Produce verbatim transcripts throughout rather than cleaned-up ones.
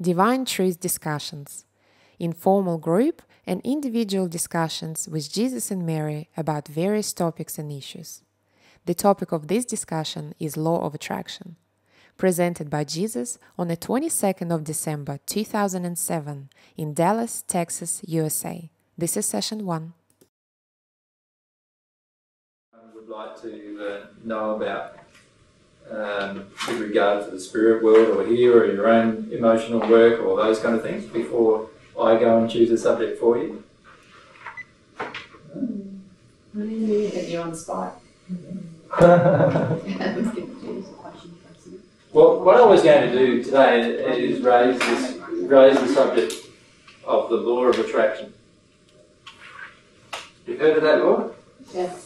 Divine Truth Discussions, informal group and individual discussions with Jesus and Mary about various topics and issues. The topic of this discussion is Law of Attraction, presented by Jesus on the twenty-second of December two thousand seven in Dallas, Texas, U S A. This is session one. I would like to uh, know about um, with regard to the spirit world or here or your own emotional work or those kind of things before I go and choose a subject for you. Mm. I didn't really get you on the spot. Well, what I was going to do today is raise this, raise the subject of the law of attraction. You've heard of that law? Yes.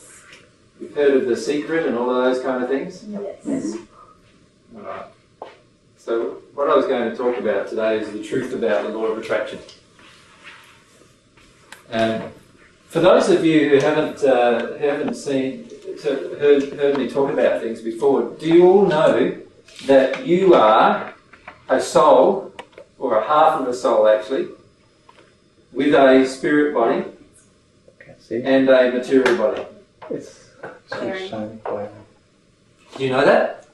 You've heard of The Secret and all of those kind of things? Yes. All right. So what I was going to talk about today is the truth about the law of attraction. And for those of you who haven't uh, haven't seen heard heard me talk about things before, do you all know that you are a soul, or a half of a soul actually, with a spirit body and a material body? It's so shiny. Do you know that?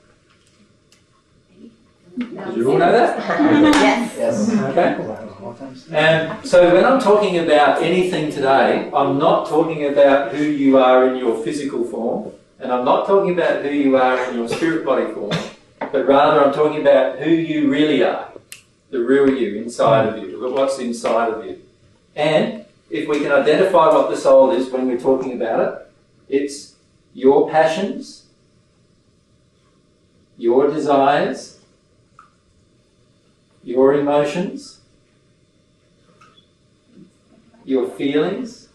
No. Did you all know that? Yes. Yes. Okay. And so when I'm talking about anything today, I'm not talking about who you are in your physical form, and I'm not talking about who you are in your spirit body form, but rather I'm talking about who you really are, the real you inside of you, what's inside of you. And if we can identify what the soul is when we're talking about it, it's your passions, your desires, your emotions, your feelings,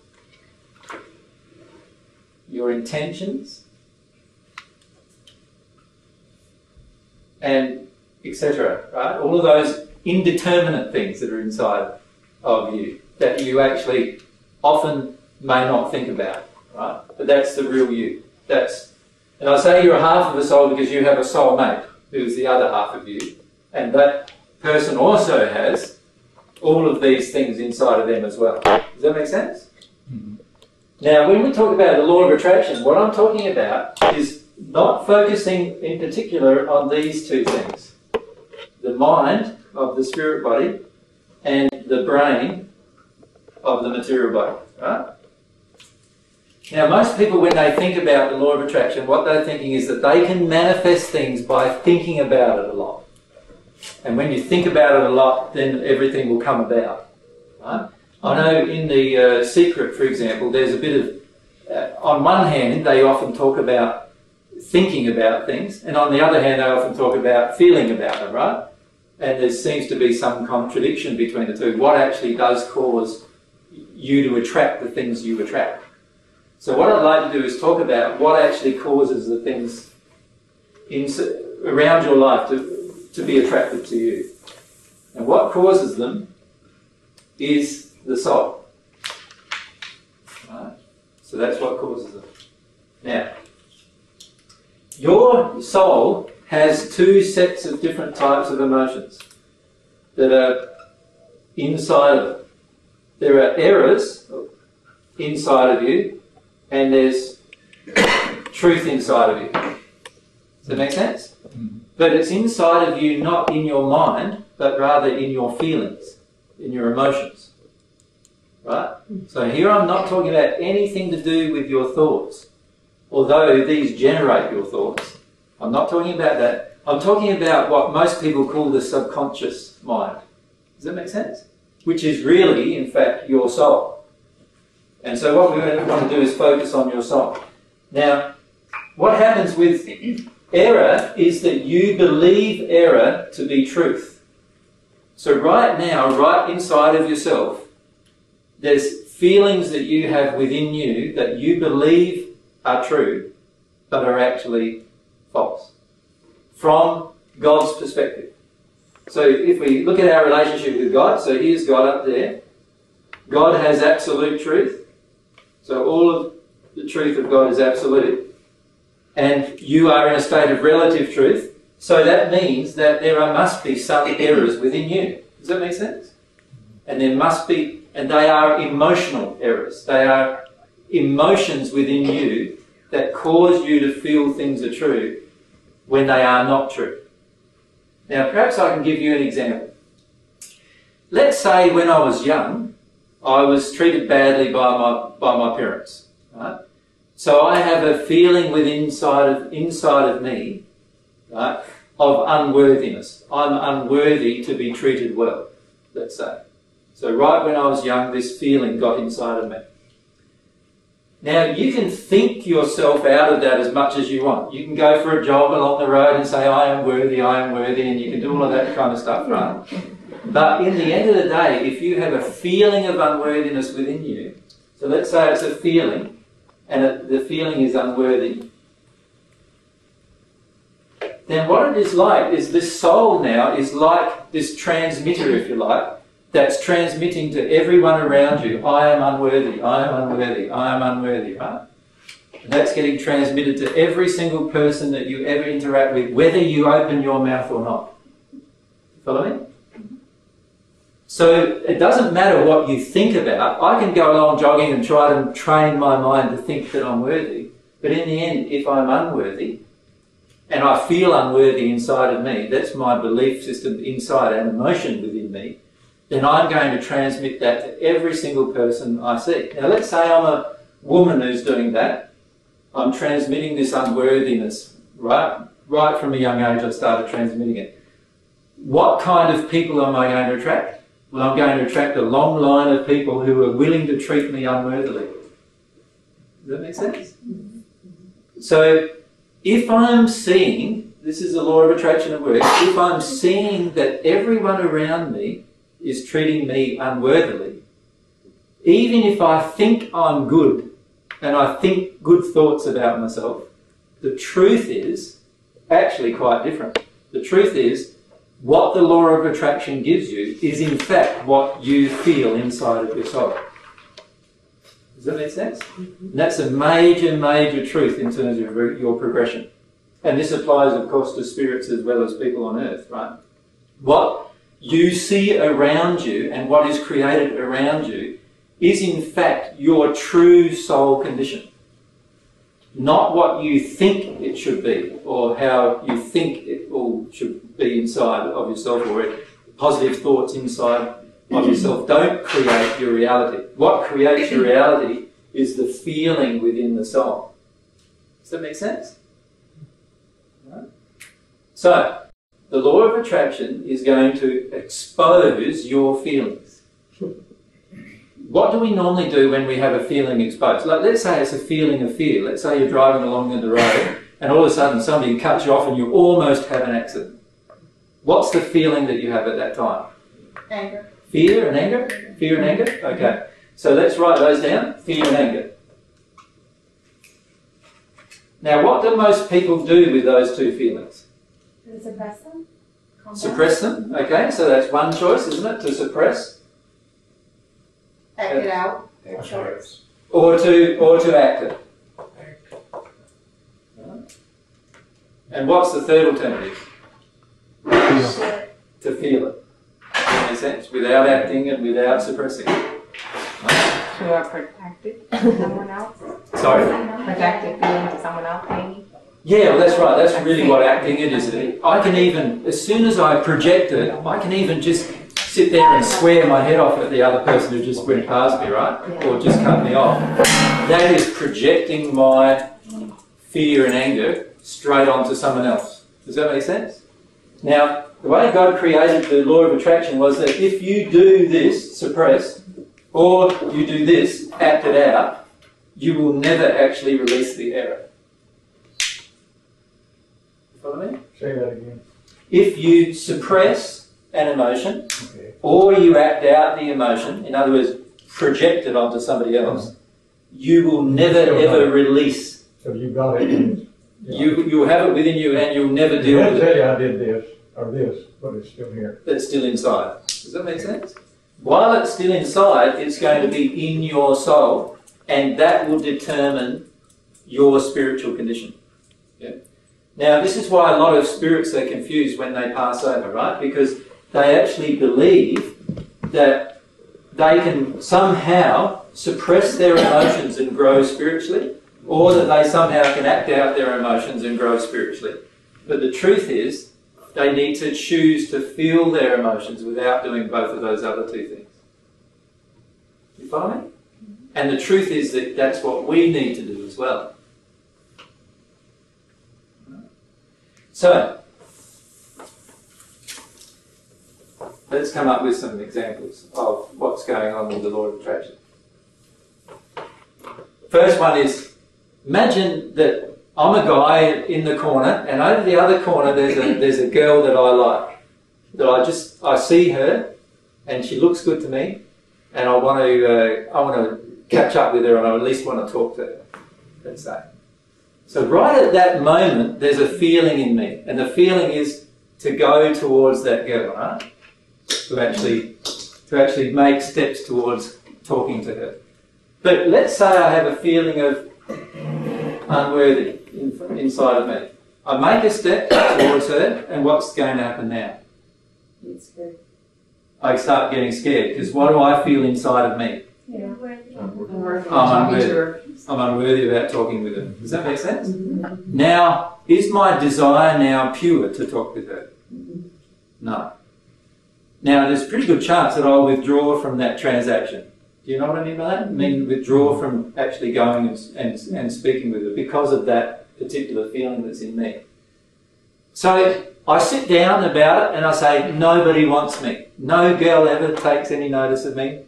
your intentions, and et cetera. Right? All of those indeterminate things that are inside of you that you actually often may not think about. Right? But that's the real you. That's, and I say you're a half of a soul because you have a soulmate who's the other half of you, and that person also has all of these things inside of them as well. Does that make sense? Mm-hmm. Now, when we talk about the law of attraction, what I'm talking about is not focusing in particular on these two things, the mind of the spirit body and the brain of the material body. Right? Now, most people, when they think about the law of attraction, what they're thinking is that they can manifest things by thinking about it a lot. And when you think about it a lot, then everything will come about. Right? I know in The uh, Secret, for example, there's a bit of, uh, on one hand, they often talk about thinking about things, and on the other hand, they often talk about feeling about them, right? And there seems to be some contradiction between the two. What actually does cause you to attract the things you attract? So what I'd like to do is talk about what actually causes the things in, around your life to to be attracted to you. And what causes them is the soul. Right? So that's what causes them. Now, your soul has two sets of different types of emotions that are inside of it. There are errors inside of you, and there's truth inside of you. Does that make sense? Mm-hmm. But it's inside of you, not in your mind, but rather in your feelings, in your emotions. Right? So here I'm not talking about anything to do with your thoughts, although these generate your thoughts. I'm not talking about that. I'm talking about what most people call the subconscious mind. Does that make sense? Which is really, in fact, your soul. And so what we want to do is focus on your soul. Now, what happens with error is that you believe error to be truth. So right now, right inside of yourself, there's feelings that you have within you that you believe are true, but are actually false, from God's perspective. So if we look at our relationship with God, so here's God up there. God has absolute truth. So all of the truth of God is absolute. And you are in a state of relative truth, so that means that there must be some errors within you. Does that make sense? And there must be, and they are emotional errors. They are emotions within you that cause you to feel things are true when they are not true. Now, perhaps I can give you an example. Let's say when I was young, I was treated badly by my, by my parents. Right? So I have a feeling within inside of, inside of me, right, of unworthiness. I'm unworthy to be treated well, let's say. So right when I was young, this feeling got inside of me. Now, you can think yourself out of that as much as you want. You can go for a jog along the road and say, I am worthy, I am worthy, and you can do all of that kind of stuff, right? But in the end of the day, if you have a feeling of unworthiness within you, so let's say it's a feeling, and it, the feeling is unworthy, then what it is like is this soul now is like this transmitter, if you like, that's transmitting to everyone around you, I am unworthy, I am unworthy, I am unworthy, right? And that's getting transmitted to every single person that you ever interact with, whether you open your mouth or not. Follow me? So it doesn't matter what you think about. I can go along jogging and try to train my mind to think that I'm worthy, but in the end, if I'm unworthy, and I feel unworthy inside of me, that's my belief system inside and emotion within me, then I'm going to transmit that to every single person I see. Now, let's say I'm a woman who's doing that. I'm transmitting this unworthiness, right? Right from a young age, I started transmitting it. What kind of people am I going to attract? Well, I'm going to attract a long line of people who are willing to treat me unworthily. Does that make sense? So, if I'm seeing, this is the law of attraction at work, if I'm seeing that everyone around me is treating me unworthily, even if I think I'm good and I think good thoughts about myself, the truth is actually quite different. The truth is what the law of attraction gives you is in fact what you feel inside of your soul. Does that make sense? And that's a major, major truth in terms of your progression. And this applies, of course, to spirits as well as people on earth, right? What you see around you and what is created around you is in fact your true soul condition. Not what you think it should be or how you think it all should be inside of yourself, or positive thoughts inside of yourself don't create your reality. What creates your reality is the feeling within the soul. Does that make sense? No? So, the law of attraction is going to expose your feelings. What do we normally do when we have a feeling exposed? Like, let's say it's a feeling of fear. Let's say you're driving along the road and all of a sudden somebody cuts you off and you almost have an accident. What's the feeling that you have at that time? Anger. Fear and anger? Fear and anger? Okay. So let's write those down. Fear and anger. Now, what do most people do with those two feelings? Suppress them. Combat. Suppress them, okay, so that's one choice, isn't it, to suppress? Act it out. Act choice. Or to, or to act it. Right. And what's the third alternative? Feel. To feel it. In a sense, without acting and without suppressing it. Right. You are protected to someone else. Sorry? Protected feeling to someone else, maybe. Yeah, well, that's right. That's really what acting it is. I can even, as soon as I project it, I can even just sit there and swear my head off at the other person who just went past me, right? Or just cut me off. That is projecting my fear and anger straight onto someone else. Does that make sense? Now, the way God created the law of attraction was that if you do this, suppress, or you do this, act it out, you will never actually release the error. Follow me? Say that again. If you suppress an emotion, okay, or you act out the emotion, in other words, project it onto somebody else, you will never ever release. So you've got it. Yeah. You you have it within you, and you'll never deal with it. I tell you, I did this or this, but it's still here. It's still inside. Does that make sense? While it's still inside, it's going to be in your soul, and that will determine your spiritual condition. Yeah. Now, this is why a lot of spirits are confused when they pass over, right? Because they actually believe that they can somehow suppress their emotions and grow spiritually, or that they somehow can act out their emotions and grow spiritually. But the truth is, they need to choose to feel their emotions without doing both of those other two things. You follow me? And the truth is that that's what we need to do as well. So, let's come up with some examples of what's going on with the law of attraction. First one is, imagine that I'm a guy in the corner, and over the other corner there's a, there's a girl that I like, that I just, I see her, and she looks good to me, and I want to, uh, I want to catch up with her, and I at least want to talk to her, let's say. So right at that moment, there's a feeling in me, and the feeling is to go towards that girl, right? To actually, to actually make steps towards talking to her. But let's say I have a feeling of unworthy in, inside of me. I make a step towards her, and what's going to happen now? It's good. I start getting scared, because what do I feel inside of me? Yeah. I'm, I'm unworthy. I'm unworthy about talking with her. Does that make sense? Mm-hmm. Now, is my desire now pure to talk with her? Mm-hmm. No. Now, there's a pretty good chance that I'll withdraw from that transaction. Do you know what I mean by that? I mean withdraw from actually going and, and, and speaking with her because of that particular feeling that's in me. So I sit down about it and I say, nobody wants me. No girl ever takes any notice of me.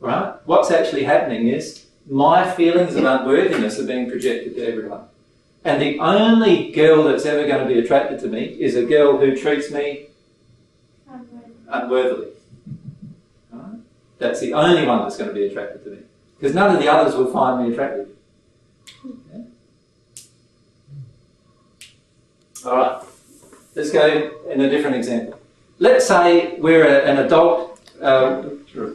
Right? What's actually happening is my feelings of unworthiness are being projected to everyone. And the only girl that's ever going to be attracted to me is a girl who treats me unworthily. Right? That's the only one that's going to be attracted to me. Because none of the others will find me attractive. Okay. Alright, let's go in a different example. Let's say we're a, an adult. Uh, sure.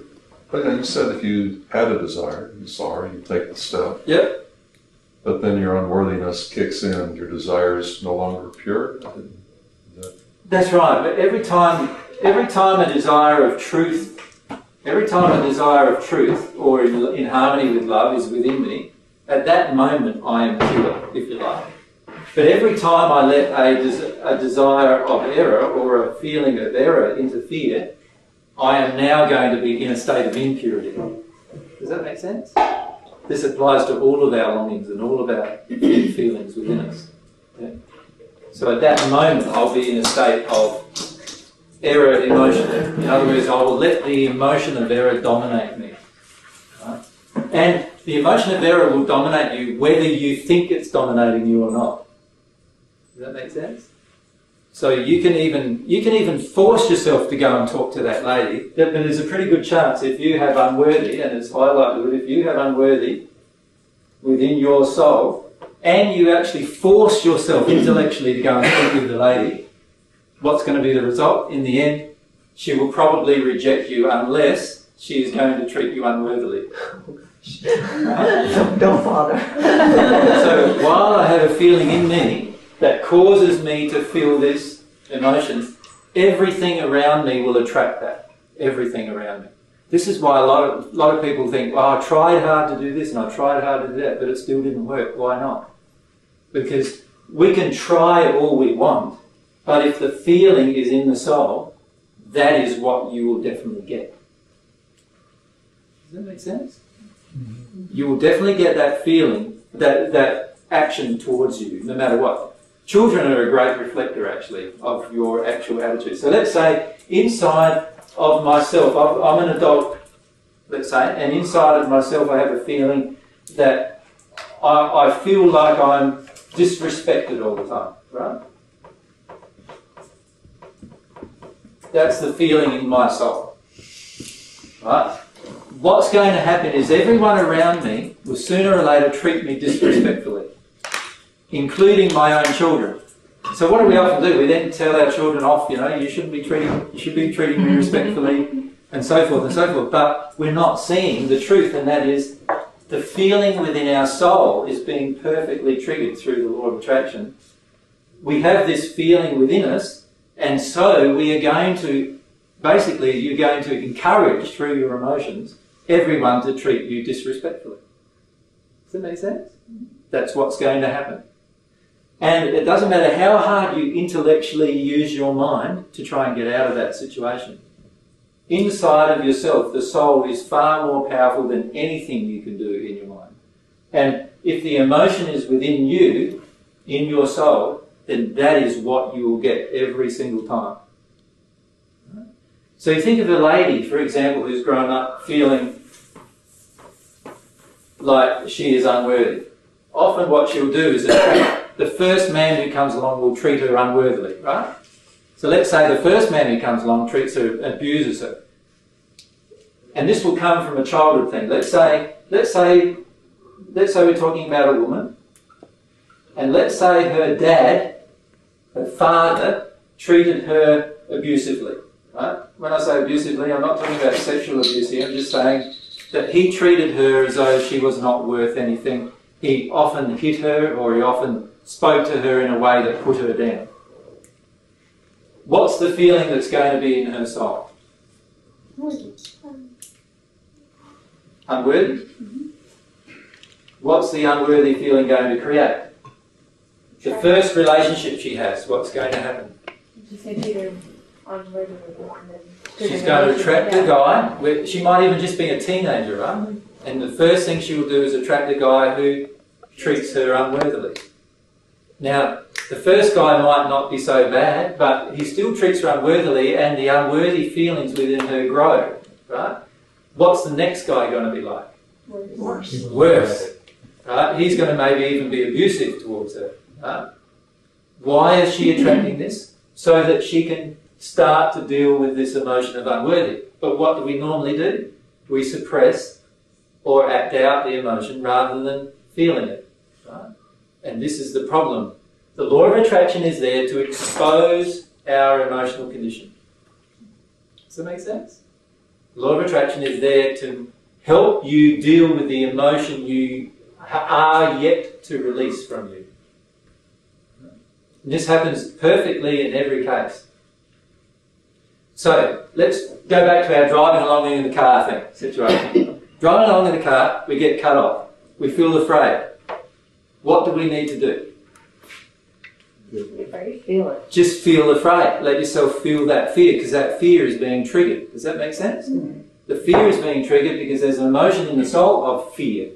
But you said if you had a desire, you saw her, you take the step. Yep. But then your unworthiness kicks in, your desire is no longer pure. That's right, but every time. Every time a desire of truth, every time a desire of truth or in, in harmony with love is within me, at that moment I am pure, if you like. But every time I let a, des- a desire of error or a feeling of error interfere, I am now going to be in a state of impurity. Does that make sense? This applies to all of our longings and all of our feelings within us. Yeah. So at that moment I'll be in a state of error emotion. In other words, I will let the emotion of error dominate me. Right? And the emotion of error will dominate you whether you think it's dominating you or not. Does that make sense? So you can even you can even force yourself to go and talk to that lady, but there's a pretty good chance if you have unworthy, and it's high likelihood, if you have unworthy within your soul, and you actually force yourself intellectually to go and speak with the lady, what's going to be the result? In the end, she will probably reject you unless she is going to treat you unworthily. Right? Don't bother. So while I have a feeling in me that causes me to feel this emotion, everything around me will attract that. Everything around me. This is why a lot of, lot of people think, well, I tried hard to do this and I tried hard to do that, but it still didn't work. Why not? Because we can try all we want, but if the feeling is in the soul, that is what you will definitely get. Does that make sense? Mm-hmm. You will definitely get that feeling, that, that action towards you, no matter what. Children are a great reflector, actually, of your actual attitude. So let's say, inside of myself, I'm an adult, let's say, and inside of myself I have a feeling that I, I feel like I'm disrespected all the time, right? That's the feeling in my soul. Right? What's going to happen is everyone around me will sooner or later treat me disrespectfully, including my own children. So what do we often do? We then tell our children off, you know, you shouldn't be treating, you should be treating me respectfully, and so forth and so forth. But we're not seeing the truth, and that is the feeling within our soul is being perfectly triggered through the law of attraction. We have this feeling within us, and so we are going to basically you're going to encourage through your emotions everyone to treat you disrespectfully. Does that make sense? That's what's going to happen. And it doesn't matter how hard you intellectually use your mind to try and get out of that situation. Inside of yourself, the soul is far more powerful than anything you can do in your mind. And if the emotion is within you, in your soul, then that is what you will get every single time. So you think of a lady, for example, who's grown up feeling like she is unworthy. Often what she'll do is attract the first man who comes along will treat her unworthily, right? So let's say the first man who comes along treats her, abuses her. And this will come from a childhood thing. Let's say, let's say, let's say we're talking about a woman, and let's say her dad, her father, treated her abusively, right? When I say abusively, I'm not talking about sexual abuse here. I'm just saying that he treated her as though she was not worth anything. He often hit her, or he often spoke to her in a way that put her down. What's the feeling that's going to be in her soul? Unworthy? Mm-hmm. What's the unworthy feeling going to create? The first relationship she has, what's going to happen? She said either unworthy or unworthy. She's going to attract a guy. She might even just be a teenager, right? And the first thing she will do is attract a guy who treats her unworthily. Now, the first guy might not be so bad, but he still treats her unworthily, and the unworthy feelings within her grow, right? What's the next guy going to be like? Worse. Worse. Right? He's going to maybe even be abusive towards her. Right? Why is she attracting this? So that she can start to deal with this emotion of unworthy. But what do we normally do? We suppress or act out the emotion rather than feeling it. Right? And this is the problem. The law of attraction is there to expose our emotional condition. Does that make sense? The law of attraction is there to help you deal with the emotion you are yet to release from you. And this happens perfectly in every case. So, let's go back to our driving along in the car thing situation. Driving along in the car, we get cut off. We feel afraid. What do we need to do? Feel it. Just feel afraid. Let yourself feel that fear, because that fear is being triggered. Does that make sense? Mm-hmm. The fear is being triggered because there's an emotion in the soul of fear.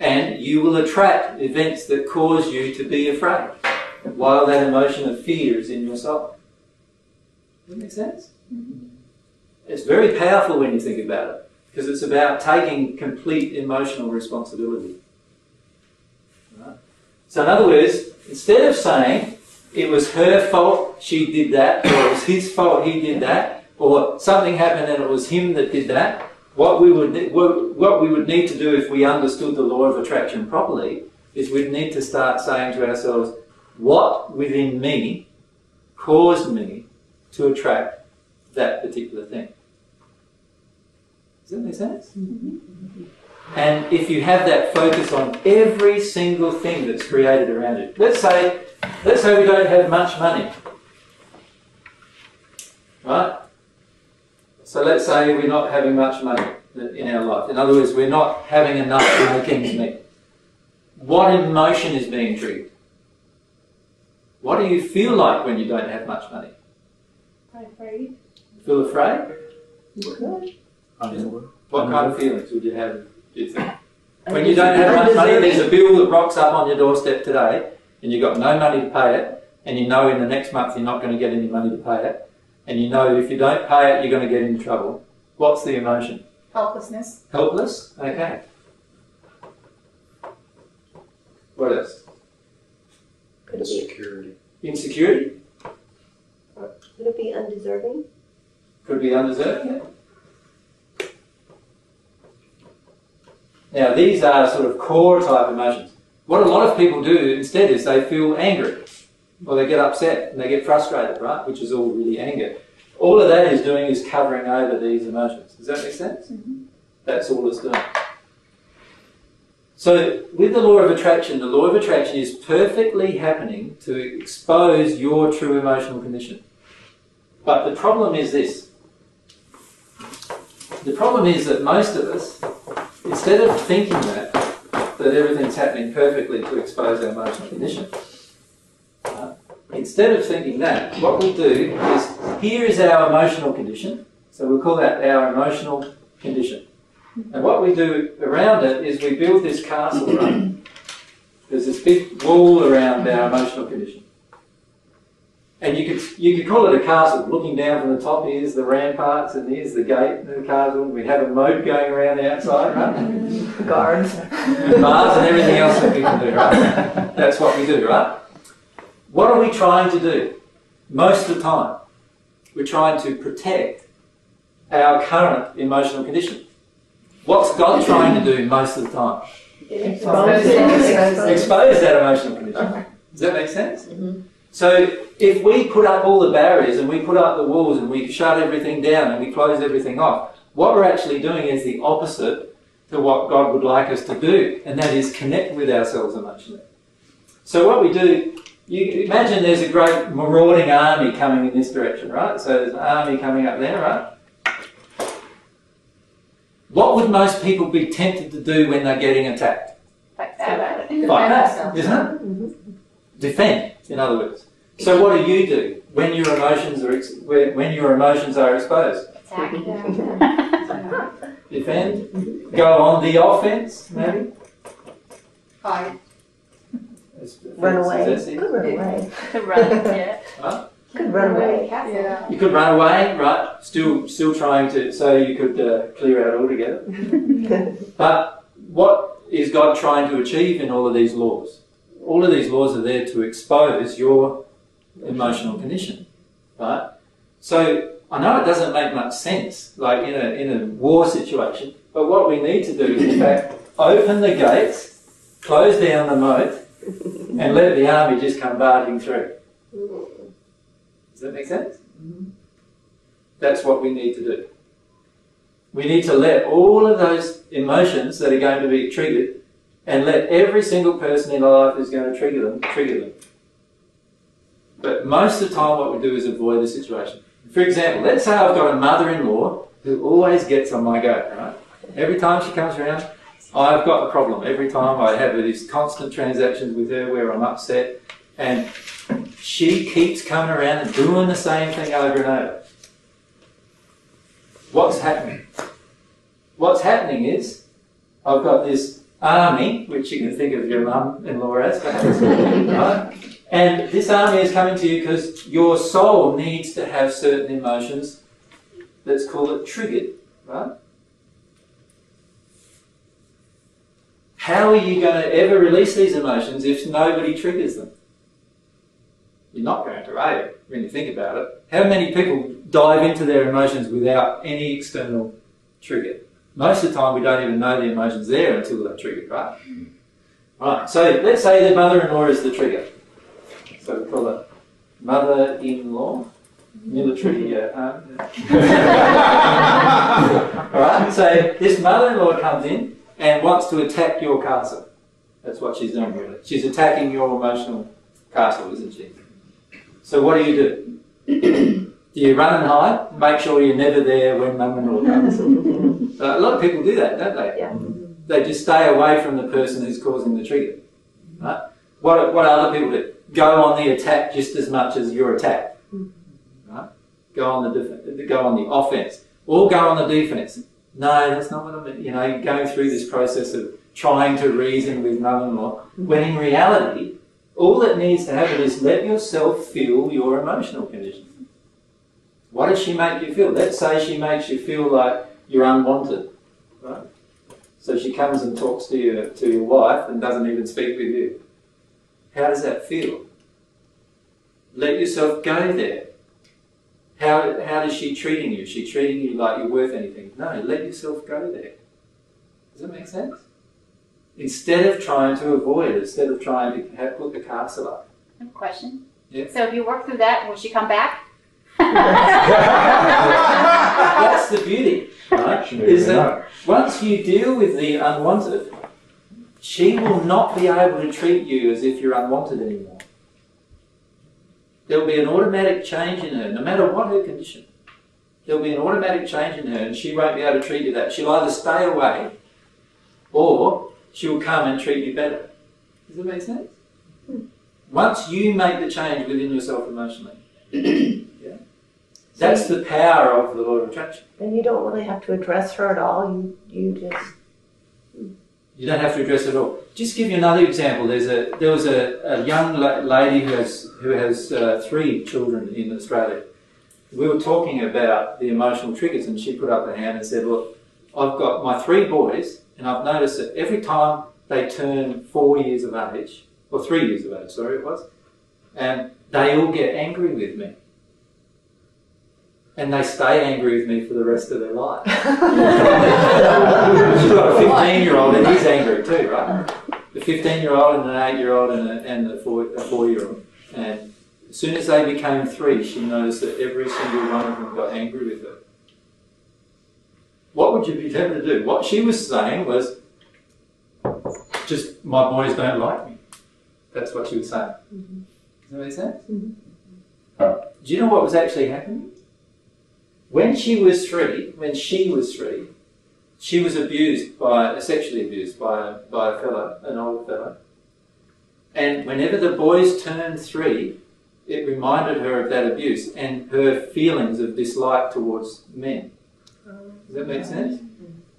And you will attract events that cause you to be afraid while that emotion of fear is in your soul. Does that make sense? Mm-hmm. It's very powerful when you think about it, because it's about taking complete emotional responsibility. Right? So in other words, instead of saying it was her fault she did that, or it was his fault he did that, or something happened and it was him that did that, what we would, what we would need to do if we understood the law of attraction properly is we'd need to start saying to ourselves, what within me caused me to attract that particular thing? Does that make sense? Mm-hmm. And if you have that focus on every single thing that's created around it. Let's say, let's say we don't have much money. Right? So let's say we're not having much money in our life. In other words, we're not having enough to make ends meet. What emotion is being triggered? What do you feel like when you don't have much money? I'm afraid. Feel afraid? Okay. What kind of feelings would you have? You think? When you don't have much money, there's a bill that rocks up on your doorstep today, and you've got no money to pay it, and you know in the next month you're not going to get any money to pay it, and you know if you don't pay it, you're going to get into trouble. What's the emotion? Helplessness. Helpless? Okay. What else? Insecurity. Insecurity? Could it be undeserving? Could be undeserving, yeah. Now, these are sort of core type emotions. What a lot of people do instead is they feel angry, or they get upset and they get frustrated, right? Which is all really anger. All of that is doing is covering over these emotions. Does that make sense? Mm-hmm. That's all it's doing. So, with the law of attraction, the law of attraction is perfectly happening to expose your true emotional condition. But the problem is this. The problem is that most of us, instead of thinking that, that everything's happening perfectly to expose our emotional condition, uh, instead of thinking that, what we'll do is, here is our emotional condition, so we'll call that our emotional condition. And what we do around it is we build this castle, right? There's this big wall around our emotional condition. And you could, you could call it a castle. Looking down from the top, here's the ramparts, and here's the gate to the castle, and we have a moat going around the outside, right? Guards. And bars and everything else that people do, right? That's what we do, right? What are we trying to do? Most of the time, we're trying to protect our current emotional condition. What's God trying to do most of the time? Expose, expose, expose that emotional condition. Does that make sense? Mm-hmm. So if we put up all the barriers and we put up the walls and we shut everything down and we close everything off, what we're actually doing is the opposite to what God would like us to do, and that is connect with ourselves emotionally. So what we do, you imagine there's a great marauding army coming in this direction, right? So there's an army coming up there, right? What would most people be tempted to do when they're getting attacked? Fight back. Fight back, isn't it? Defend. In other words, so what do you do when your emotions are ex when your emotions are exposed? Defend. Go on the offense, maybe. Hide. Run away. Could run away. Could run. Yeah. Huh? Could run away. Yeah. You could run away, right? Still, still trying to. So you could uh, clear out altogether. But what is God trying to achieve in all of these laws? All of these laws are there to expose your emotional condition, right? So I know it doesn't make much sense, like in a, in a war situation, but what we need to do is, in fact, open the gates, close down the moat, and let the army just come barging through. Does that make sense? That's what we need to do. We need to let all of those emotions that are going to be triggered, and let every single person in our life who's going to trigger them, trigger them. But most of the time what we do is avoid the situation. For example, let's say I've got a mother-in-law who always gets on my goat, right? Every time she comes around, I've got a problem. Every time I have these constant transactions with her where I'm upset, and she keeps coming around and doing the same thing over and over. What's happening? What's happening is I've got this army, which you can think of your mum-in-law as, perhaps, right? And this army is coming to you because your soul needs to have certain emotions, let's call it triggered, right? How are you going to ever release these emotions if nobody triggers them? You're not going to, are you, when you think about it? How many people dive into their emotions without any external trigger? Most of the time we don't even know the emotion's there until they're triggered, right? Right, so let's say the mother-in-law is the trigger. So we call it mother-in-law, military, yeah. Alright, so this mother-in-law comes in and wants to attack your castle. That's what she's doing, really. She's attacking your emotional castle, isn't she? So what do you do? Do you run and hide? Make sure you're never there when mum-in-law comes. A lot of people do that, don't they? Yeah. They just stay away from the person who's causing the trigger. Right? What, what other people do? Go on the attack just as much as your attack. Right? Go on the go on the offense, or go on the defense. No, that's not what I meant. You know, you're going through this process of trying to reason with mother-in-law, when in reality, all that needs to happen is let yourself feel your emotional condition. What does she make you feel? Let's say she makes you feel like you're unwanted, right? So she comes and talks to you, to your wife, and doesn't even speak with you. How does that feel? Let yourself go there. How, how is she treating you? Is she treating you like you're worth anything? No, let yourself go there. Does that make sense? Instead of trying to avoid, instead of trying to have, put the castle up. I have a question. Yeah. So if you work through that, will she come back? That's the beauty, right? Is that once you deal with the unwanted, she will not be able to treat you as if you're unwanted anymore. There will be an automatic change in her, no matter what her condition. there'll be an automatic change in her and she won't be able to treat you that. She'll either stay away or she'll come and treat you better. Does that make sense? Hmm. Once you make the change within yourself emotionally, yeah, that's the power of the law of attraction. And you don't really have to address her at all. You, you just... You don't have to address it at all. Just give you another example. There's a there was a, a young la lady who has who has uh, three children in Australia. We were talking about the emotional triggers, and she put up her hand and said, "Look, I've got my three boys, and I've noticed that every time they turn four years of age, or three years of age, sorry, it was, and they all get angry with me, and they stay angry with me for the rest of their life." She's got a fifteen-year-old, and he's angry too, right? The fifteen-year-old and an eight-year-old and a, and a four-year-old. And as soon as they became three, she noticed that every single one of them got angry with her. What would you be tempted to do? What she was saying was, just, my boys don't like me. That's what she was saying. Mm-hmm. Does that make sense? Mm-hmm. Do you know what was actually happening? When she was three, when she was three, she was abused by, sexually abused by, by a fellow, an old fellow. And whenever the boys turned three, it reminded her of that abuse and her feelings of dislike towards men. Does that make sense?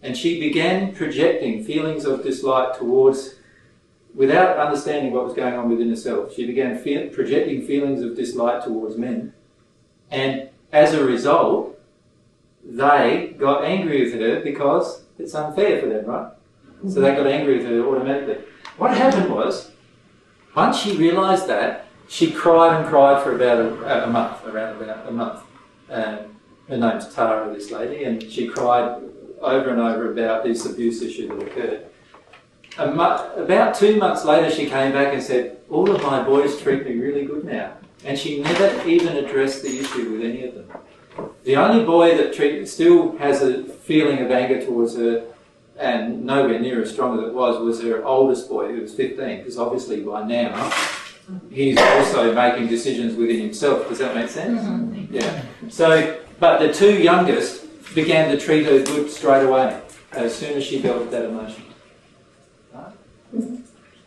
And she began projecting feelings of dislike towards, without understanding what was going on within herself, she began feel, projecting feelings of dislike towards men. And as a result, they got angry with her because it's unfair for them, right? Mm-hmm. So they got angry with her automatically. What happened was, once she realised that, she cried and cried for about a, a month, around about a month. Um, her name's Tara, this lady, and she cried over and over about this abuse issue that occurred. A mu- about two months later, she came back and said, "All of my boys treat me really good now." And she never even addressed the issue with any of them. The only boy that treat, still has a feeling of anger towards her, and nowhere near as strong as it was, was her oldest boy, who was fifteen, because obviously by now he's also making decisions within himself. Does that make sense? Mm-hmm. Yeah. So, but the two youngest began to treat her good straight away, as soon as she dealt with that emotion. Right? Mm-hmm.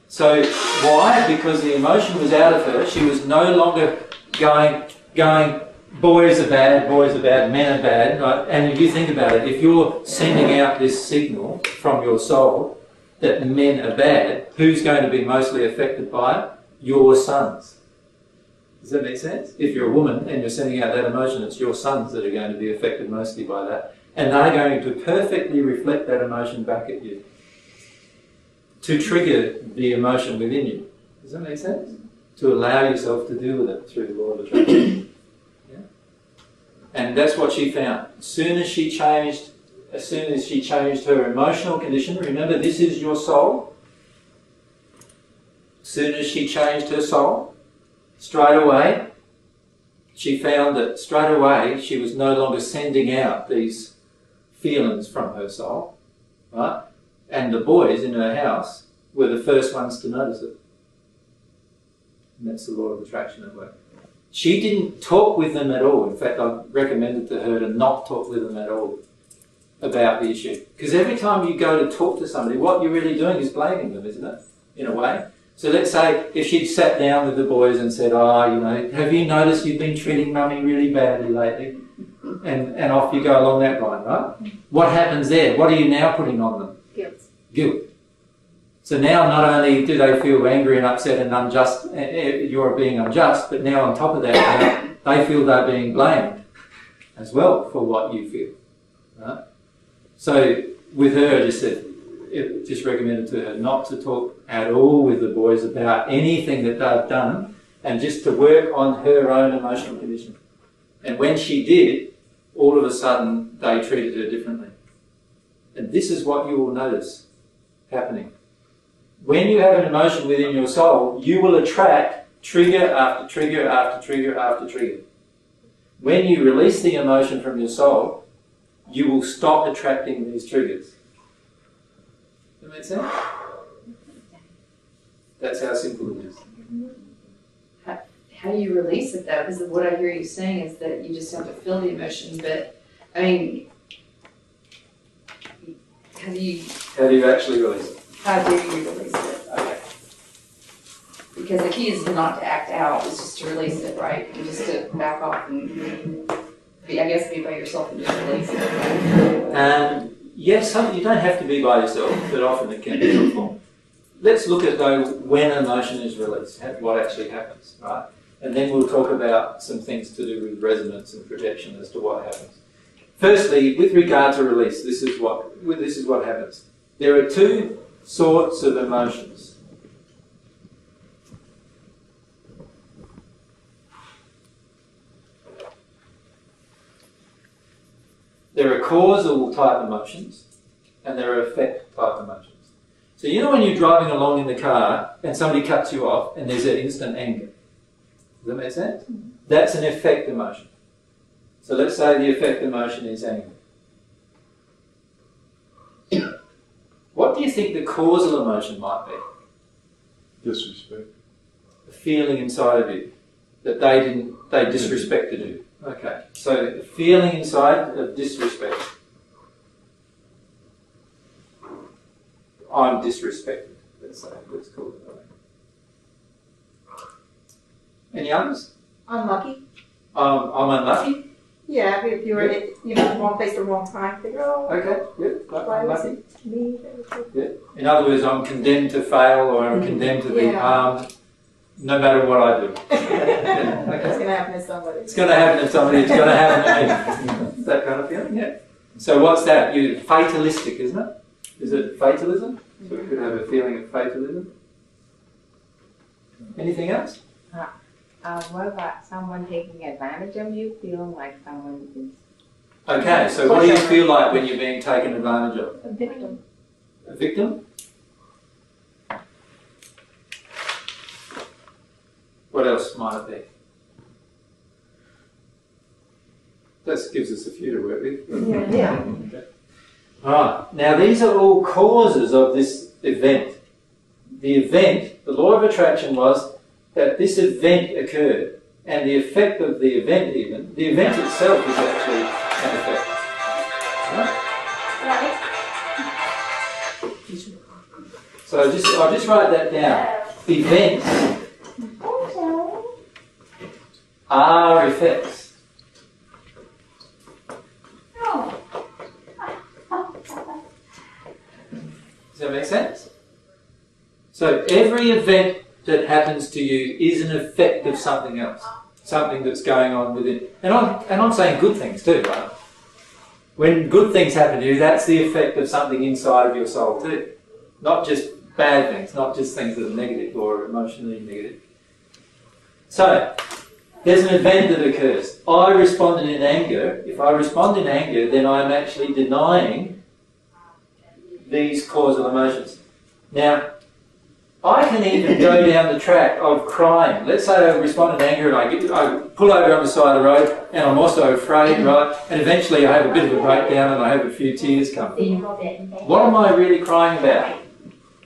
So, why? Because the emotion was out of her. She was no longer going, going... boys are bad, boys are bad, men are bad, right? And if you think about it, if you're sending out this signal from your soul that men are bad, who's going to be mostly affected by it? Your sons. Does that make sense? If you're a woman and you're sending out that emotion, it's your sons that are going to be affected mostly by that. And they're going to perfectly reflect that emotion back at you to trigger the emotion within you. Does that make sense? To allow yourself to deal with it through the law of attraction. And that's what she found. As soon as she changed, as soon as she changed her emotional condition, remember this is your soul. As soon as she changed her soul, straight away, she found that straight away she was no longer sending out these feelings from her soul, right? And the boys in her house were the first ones to notice it. And that's the law of attraction at work. She didn't talk with them at all. In fact, I recommended to her to not talk with them at all about the issue. Because every time you go to talk to somebody, what you're really doing is blaming them, isn't it? In a way. So let's say if she'd sat down with the boys and said, "Ah, oh, you know, have you noticed you've been treating mummy really badly lately?" And, and off you go along that line, right? What happens there? What are you now putting on them? Guilt. Guilt. So now not only do they feel angry and upset and unjust, you're being unjust, but now on top of that, they feel they're being blamed as well for what you feel. Right? So with her, I just said, just recommended to her not to talk at all with the boys about anything that they've done, and just to work on her own emotional condition. And when she did, all of a sudden they treated her differently. And this is what you will notice happening. When you have an emotion within your soul, you will attract trigger after trigger after trigger after trigger. When you release the emotion from your soul, you will stop attracting these triggers. Does that make sense? That's how simple it is. How, how do you release it though? Because what I hear you saying is that you just have to feel the emotion, but I mean, have you... Have you actually released it? How do you release it? Okay. Because the key is not to act out, it's just to release it, right? And just to back off and, be, I guess, be by yourself and just release it. Um, yes, some, you don't have to be by yourself, but often it can be helpful. Let's look at, though, when an emotion is released, what actually happens, right? And then we'll talk about some things to do with resonance and projection as to what happens. Firstly, with regard to release, this is what, this is what happens. There are two sorts of emotions. There are causal type emotions and there are effect type emotions. So you know when you're driving along in the car and somebody cuts you off and there's that instant anger. Does that make sense? That's an effect emotion. So let's say the effect emotion is anger. What do you think the causal emotion might be? Disrespect. A feeling inside of you that they didn't, they disrespected you. Okay. So the feeling inside of disrespect. I'm disrespected. Let's say. Let's call it that. Any others? Unlucky. Um, I'm unlucky. Yeah, if you were yep. in it, you know, the wrong place at the wrong time, think, oh, okay, yep, no, why was it me? Yep. In other words, I'm condemned to fail or I'm mm-hmm. condemned to yeah. be harmed no matter what I do. yeah. okay. It's going to happen to somebody. It's going to happen to somebody, it's going to happen to me. That kind of feeling, yeah. So what's that? You're fatalistic, isn't it? Is it fatalism? Mm-hmm. So we could have a feeling of fatalism. Anything else? No. Uh, what about someone taking advantage of you, feeling like someone is... Okay, so what do you feel like when you're being taken advantage of? A victim. A victim? What else might it be? This gives us a few to work with. Yeah. yeah. Okay. Right. Now these are all causes of this event. The event, the law of attraction was that this event occurred, and the effect of the event even, the event itself is actually an effect. Right? So just, I'll just write that down. Events are effects. Does that make sense? So every event that happens to you is an effect of something else, something that's going on within. And I'm, and I'm saying good things too, right? When good things happen to you, that's the effect of something inside of your soul too. Not just bad things, not just things that are negative or emotionally negative. So, there's an event that occurs. I responded in anger. If I respond in anger, then I'm actually denying these causal emotions. Now, I can even go down the track of crying. Let's say I respond in anger and I, get, I pull over on the side of the road and I'm also afraid, right? And eventually I have a bit of a breakdown and I have a few tears come. What am I really crying about?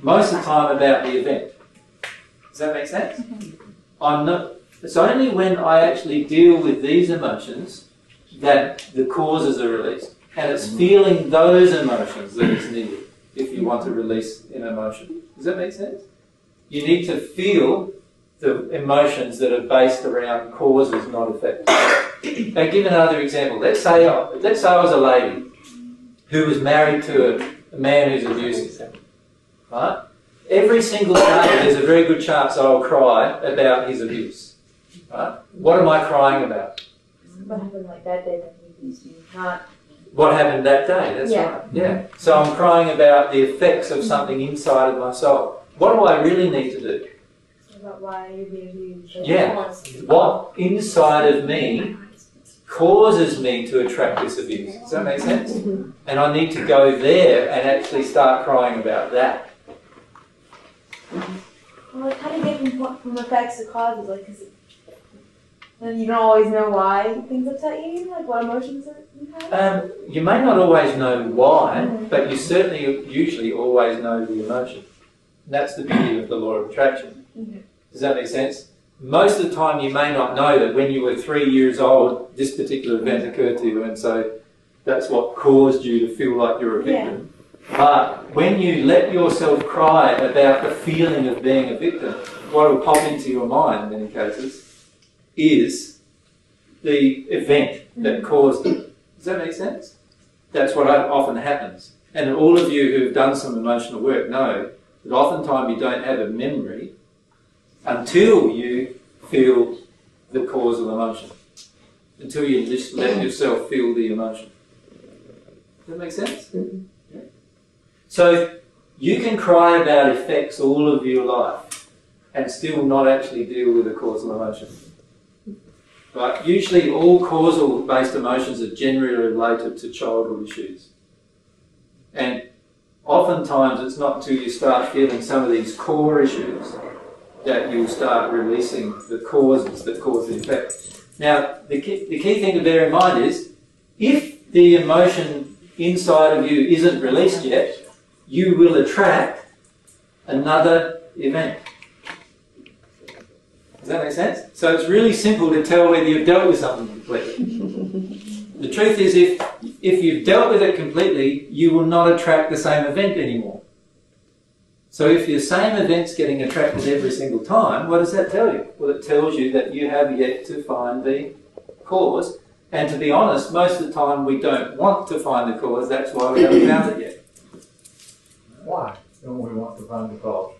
Most of the time about the event. Does that make sense? I'm not, it's only when I actually deal with these emotions that the causes are released. And it's feeling those emotions that is needed if you want to release an emotion. Does that make sense? You need to feel the emotions that are based around causes, not effects. Now, give another example. Let's say, I, let's say I was a lady who was married to a, a man who's abusive. Right? Every single day, there's a very good chance I'll cry about his abuse. Right? What am I crying about? What happened like that day that he abused you? Not what happened that day? That's yeah. right. Yeah. So I'm crying about the effects of something inside of my soul. What do I really need to do? About why you being yeah. What inside of me causes me to attract this abuse? Does that make sense? And I need to go there and actually start crying about that. Well, how do you get from, from effects to causes? Like, cause then you don't always know why things upset you. Like, what emotions are you having? Um, you may not always know why, but you certainly usually always know the emotion. That's the beauty of the law of attraction. Mm-hmm. Does that make sense? Most of the time you may not know that when you were three years old, this particular event occurred to you, and so that's what caused you to feel like you're a victim. Yeah. But when you let yourself cry about the feeling of being a victim, what will pop into your mind in many cases is the event that caused it. Does that make sense? That's what often happens. And all of you who've done some emotional work know that oftentimes you don't have a memory until you feel the causal emotion, until you just let yourself feel the emotion. Does that make sense? Mm-hmm. Yeah. So you can cry about effects all of your life and still not actually deal with a causal emotion. Right? Usually all causal-based emotions are generally related to childhood issues. And oftentimes it's not until you start feeling some of these core issues that you'll start releasing the causes that cause the effect. Now, the key, the key thing to bear in mind is, if the emotion inside of you isn't released yet, you will attract another event. Does that make sense? So it's really simple to tell whether you've dealt with something completely. The truth is, if, if you've dealt with it completely, you will not attract the same event anymore. So if your same event's getting attracted every single time, what does that tell you? Well, it tells you that you have yet to find the cause. And to be honest, most of the time we don't want to find the cause. That's why we haven't found it yet. Why don't we want to find the cause?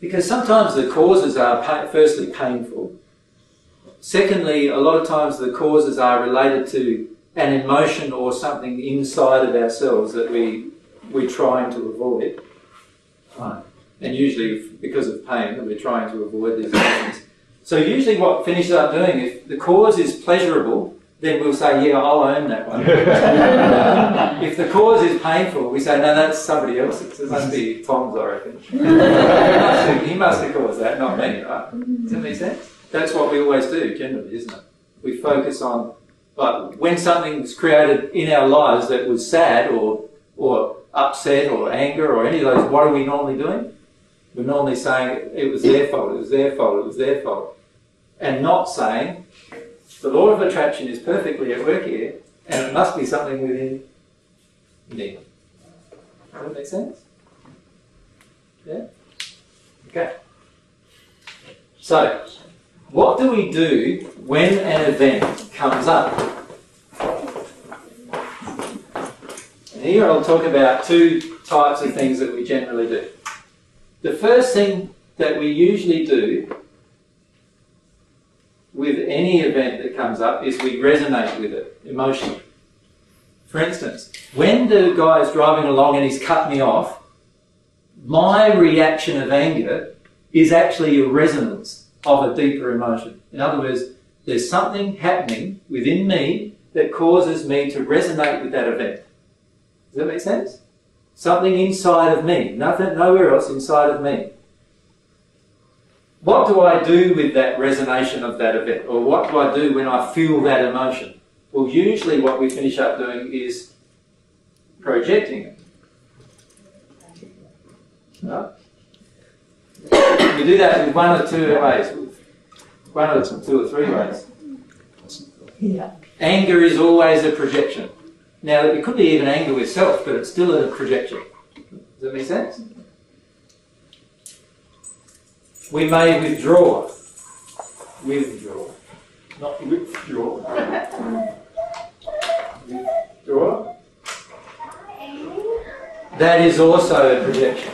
Because sometimes the causes are, pa firstly, painful. Secondly, a lot of times the causes are related to an emotion or something inside of ourselves that we, we're trying to avoid. Right. And usually because of pain that we're trying to avoid these emotions. So usually what finishes up doing, if the cause is pleasurable, then we'll say, yeah, I'll own that one. uh, if the cause is painful, we say, no, that's somebody else's. It must be Tom's, I reckon. he, must have, he must have caused that, not me, right? Does that make sense? That's what we always do, generally, isn't it? We focus on, but when something's created in our lives that was sad or, or upset or anger or any of those, what are we normally doing? We're normally saying, it was their fault, it was their fault, it was their fault. And not saying, the law of attraction is perfectly at work here, and it must be something within me. Does that make sense? Yeah? Okay. So, what do we do when an event comes up? And here I'll talk about two types of things that we generally do. The first thing that we usually do with any event that comes up is we resonate with it emotionally. For instance, when the guy is driving along and he's cut me off, my reaction of anger is actually a resonance of a deeper emotion. In other words, there's something happening within me that causes me to resonate with that event. Does that make sense? Something inside of me, nothing, nowhere else inside of me. What do I do with that resonation of that event? Or what do I do when I feel that emotion? Well, usually what we finish up doing is projecting it. Right? You do that in one or two ways, one or two or three ways. Yeah. Anger is always a projection. Now, it could be even anger with self, but it's still a projection. Does that make sense? We may withdraw. Withdraw. Not withdraw. Withdraw. That is also a projection.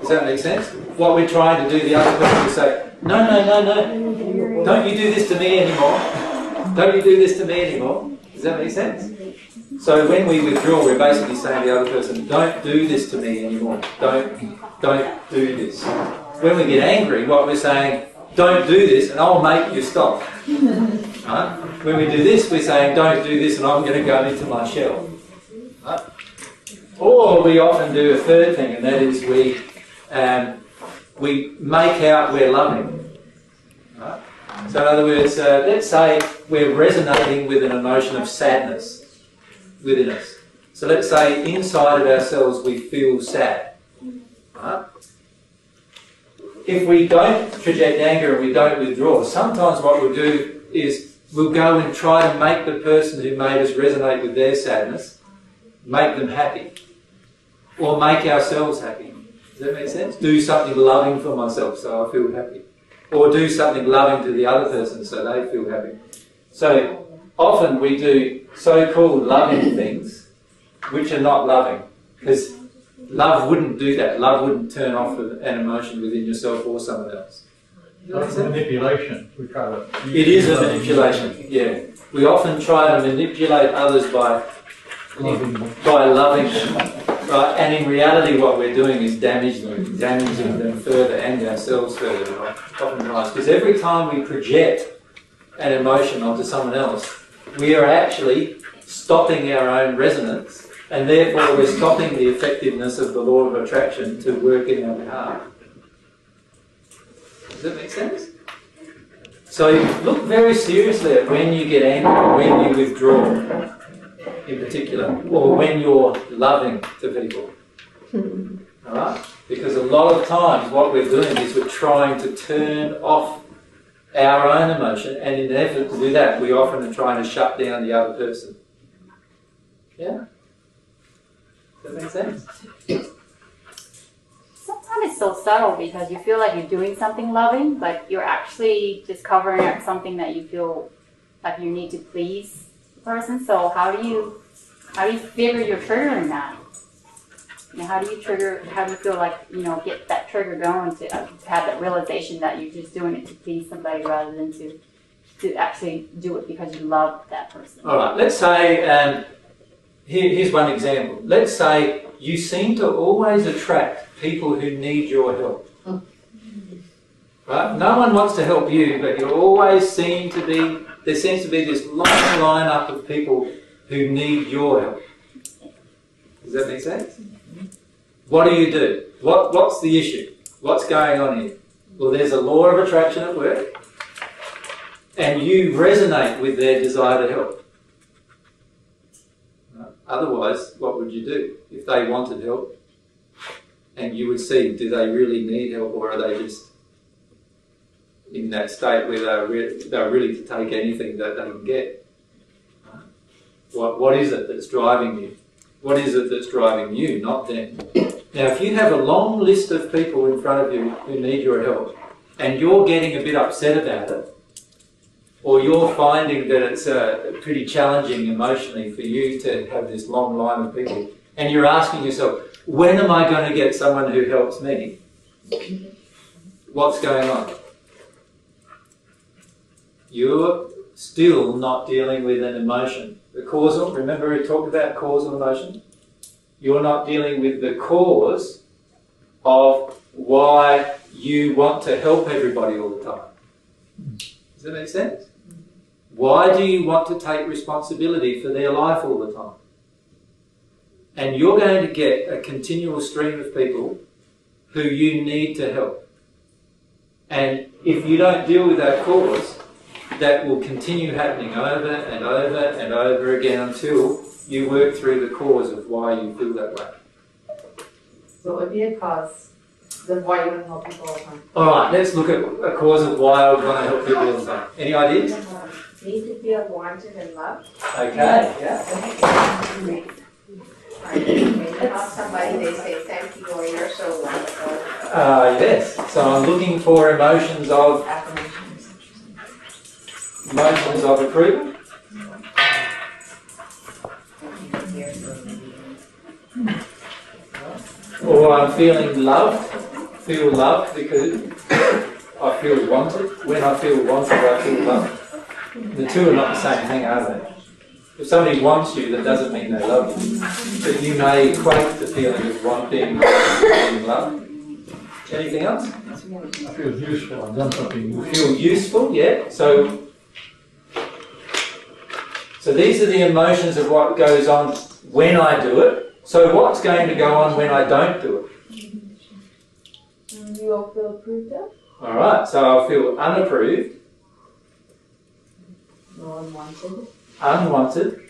Does that make sense? What we're trying to do, the other person will say, no, no, no, no, don't you do this to me anymore. Don't you do this to me anymore. Does that make sense? So when we withdraw, we're basically saying to the other person, don't do this to me anymore. Don't, don't do this. When we get angry, what we're saying, don't do this and I'll make you stop. Right? When we do this, we're saying, don't do this and I'm going to go into my shell. Right? Or we often do a third thing, and that is we... Um, we make out we're loving. Right? So in other words, uh, let's say we're resonating with an emotion of sadness within us. So let's say inside of ourselves we feel sad. Right? If we don't project anger and we don't withdraw, sometimes what we'll do is we'll go and try to make the person who made us resonate with their sadness, make them happy, or make ourselves happy. Does that make sense? Do something loving for myself so I feel happy, or do something loving to the other person so they feel happy. So often we do so-called loving things which are not loving, because love wouldn't do that. Love wouldn't turn off an emotion within yourself or someone else. That's manipulation. We try to it is a manipulation, yeah. We often try to manipulate others by loving them. By loving them. Right? And in reality what we're doing is damage them, damaging them further and ourselves further. Right? Oftentimes, because every time we project an emotion onto someone else, we are actually stopping our own resonance, and therefore we're stopping the effectiveness of the law of attraction to work in our behalf. Does that make sense? So look very seriously at when you get angry, when you withdraw in particular, or when you're loving to people. Alright? Because a lot of times what we're doing is we're trying to turn off our own emotion, and in an effort to do that we often are trying to shut down the other person. Yeah? Does that make sense? Sometimes it's so subtle because you feel like you're doing something loving, but you're actually just covering up something that you feel like you need to please the person. So how do you how do you figure you're triggering that? You know, how do you trigger? How do you feel like you know get that trigger going to, uh, to have that realization that you're just doing it to please somebody rather than to to actually do it because you love that person? All right. Let's say um, here, here's one example. Let's say you seem to always attract people who need your help. Right? No one wants to help you, but you always seem to be, there seems to be this long lineup of people who need your help. Does that make sense? What do you do? What, what's the issue? What's going on here? Well, there's a law of attraction at work, and you resonate with their desire to help. Otherwise, what would you do if they wanted help? And you would see, do they really need help, or are they just in that state where they're, re they're ready to take anything that they can get? What, what is it that's driving you? What is it that's driving you, not them? Now, if you have a long list of people in front of you who need your help, and you're getting a bit upset about it, or you're finding that it's uh, pretty challenging emotionally for you to have this long line of people, and you're asking yourself, when am I going to get someone who helps me? What's going on? You're still not dealing with an emotion. The causal, remember we talked about causal emotion? You're not dealing with the cause of why you want to help everybody all the time. Does that make sense? Why do you want to take responsibility for their life all the time? And you're going to get a continual stream of people who you need to help. And if you don't deal with that cause, that will continue happening over and over and over again until you work through the cause of why you feel that way. So it would be a cause. Then why you want to help people all the time? Alright, let's look at a cause of why I would want to help people all the time. Any ideas? Need to feel wanted and loved. Okay, yeah. When you help somebody, they say thank you or you're so wonderful. Uh, yes, so I'm looking for emotions of affirmations. Emotions of approval. Or I'm feeling loved, feel loved because I feel wanted. When I feel wanted, I feel loved. The two are not the same thing, are they? If somebody wants you, that doesn't mean they love you. But you may equate the feeling of one being loved. Anything else? I feel useful. I've done something useful. Feel useful, yeah. So, so these are the emotions of what goes on when I do it. So what's going to go on when I don't do it? You all feel approved of? All right. So I'll feel unapproved. No unwanted. Unwanted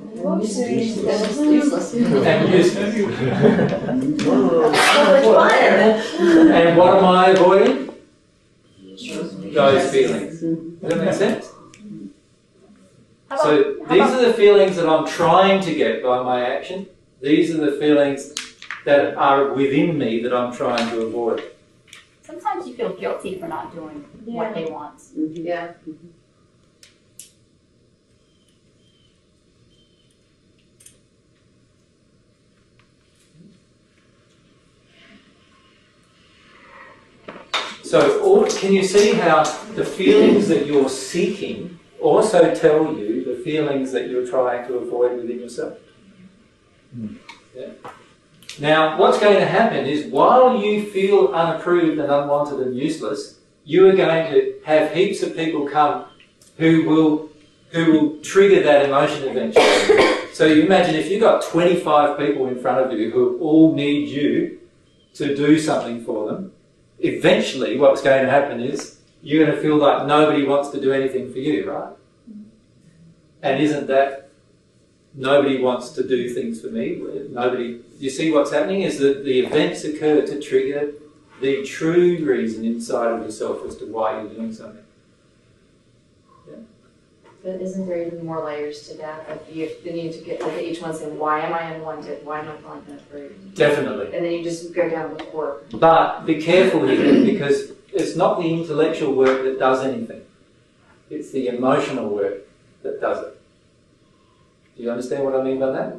and useless. And useless. And what am I avoiding? Those feelings. Does that make sense? So these are the feelings that I'm trying to get by my action. These are the feelings that are within me that I'm trying to avoid. Sometimes you feel guilty for not doing yeah. what they want. Mm-hmm. Yeah. Mm-hmm. So all, can you see how the feelings that you're seeking also tell you the feelings that you're trying to avoid within yourself? Yeah. Now, what's going to happen is while you feel unapproved and unwanted and useless, you are going to have heaps of people come who will, who will trigger that emotion eventually. So you imagine if you've got twenty-five people in front of you who all need you to do something for them, eventually what's going to happen is you're going to feel like nobody wants to do anything for you, right? And isn't that nobody wants to do things for me? Nobody. You see what's happening is that the events occur to trigger the true reason inside of yourself as to why you're doing something. Yeah. But isn't there even more layers to that? Like you, then you have to get to each one saying, why am I unwanted? Why am I feeling unfree? Definitely. And then you just go down the court. But be careful here, because it's not the intellectual work that does anything. It's the emotional work that does it. Do you understand what I mean by that?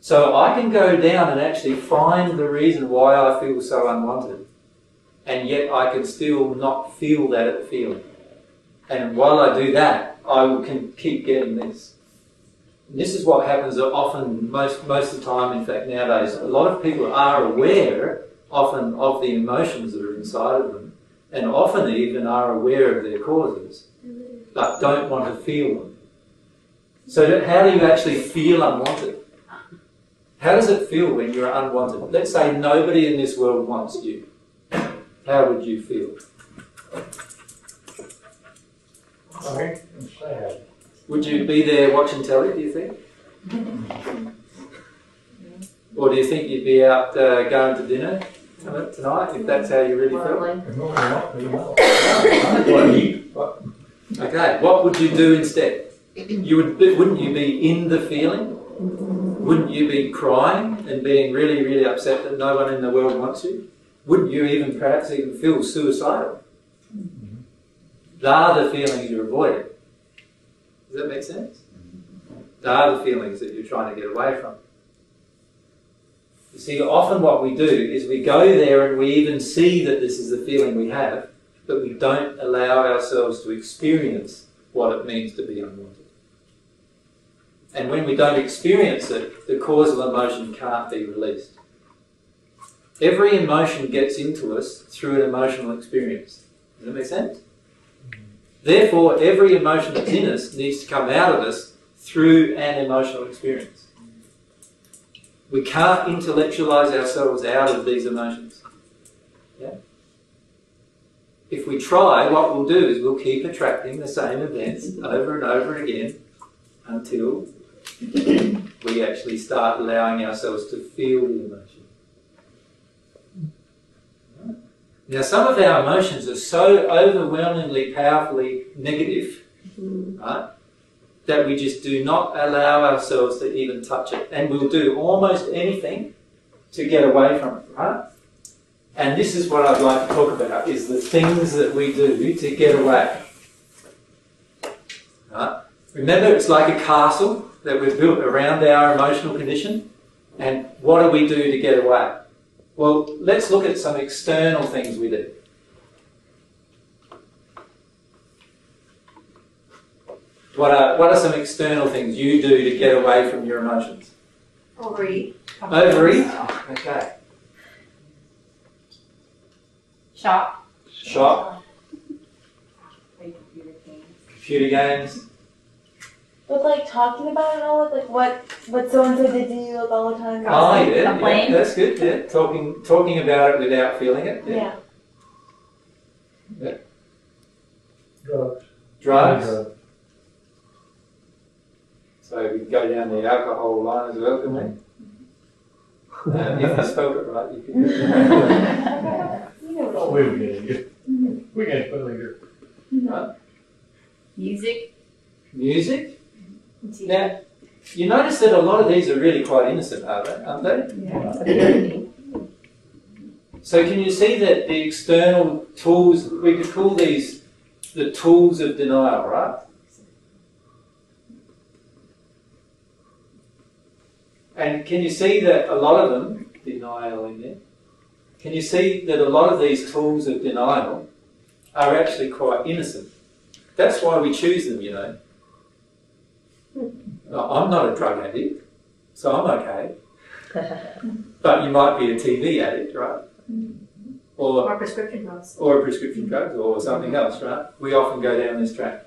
So I can go down and actually find the reason why I feel so unwanted, and yet I can still not feel that feeling. And while I do that, I will can keep getting this. And this is what happens often, most, most of the time, in fact, nowadays. A lot of people are aware, often, of the emotions that are inside of them, and often even are aware of their causes, but don't want to feel them. So how do you actually feel unwanted? How does it feel when you're unwanted? Let's say nobody in this world wants you. How would you feel? Sorry. Sad. Would you be there watching telly, do you think? Or do you think you'd be out uh, going to dinner tonight, if that's how you really feel? Okay, what would you do instead? You would be, wouldn't you be in the feeling? Wouldn't you be crying and being really, really upset that no one in the world wants you? Wouldn't you even perhaps even feel suicidal? They are the feelings you're avoiding. Does that make sense? They are the feelings that you're trying to get away from. You see, often what we do is we go there and we even see that this is the feeling we have, but we don't allow ourselves to experience what it means to be unwanted. And when we don't experience it, the causal emotion can't be released. Every emotion gets into us through an emotional experience. Does that make sense? Therefore, every emotion that's in us needs to come out of us through an emotional experience. We can't intellectualize ourselves out of these emotions. Yeah? If we try, what we'll do is we'll keep attracting the same events over and over again until we actually start allowing ourselves to feel the emotion. Now, some of our emotions are so overwhelmingly, powerfully negative, right, that we just do not allow ourselves to even touch it. And we'll do almost anything to get away from it, right? And this is what I'd like to talk about, is the things that we do to get away. Right? Remember, it's like a castle that we've built around our emotional condition. And what do we do to get away? Well, let's look at some external things we do. What are, what are some external things you do to get away from your emotions? Overeat. Overeat? Okay. Shop. Shop. Play computer games. Computer games. With like talking about it all, like what what so and so did to you all the time. Oh yeah, yeah, that's good. Yeah, talking talking about it without feeling it. Yeah. yeah. yeah. Drugs. Drugs. Drugs. So we go down the alcohol line as well, can we? Mm-hmm. um, if you spelled it right, you can. We're gonna get we're gonna put it here. Music. Music. Now, you notice that a lot of these are really quite innocent, aren't they? Yeah. So can you see that the external tools, we could call these the tools of denial, right? And can you see that a lot of them, denial in there, can you see that a lot of these tools of denial are actually quite innocent? That's why we choose them, you know. I'm not a drug addict, so I'm okay. But you might be a T V addict, right? Mm-hmm. Or, or prescription drugs. Or a prescription mm-hmm. drugs or something mm-hmm. else, right? We often go down this track.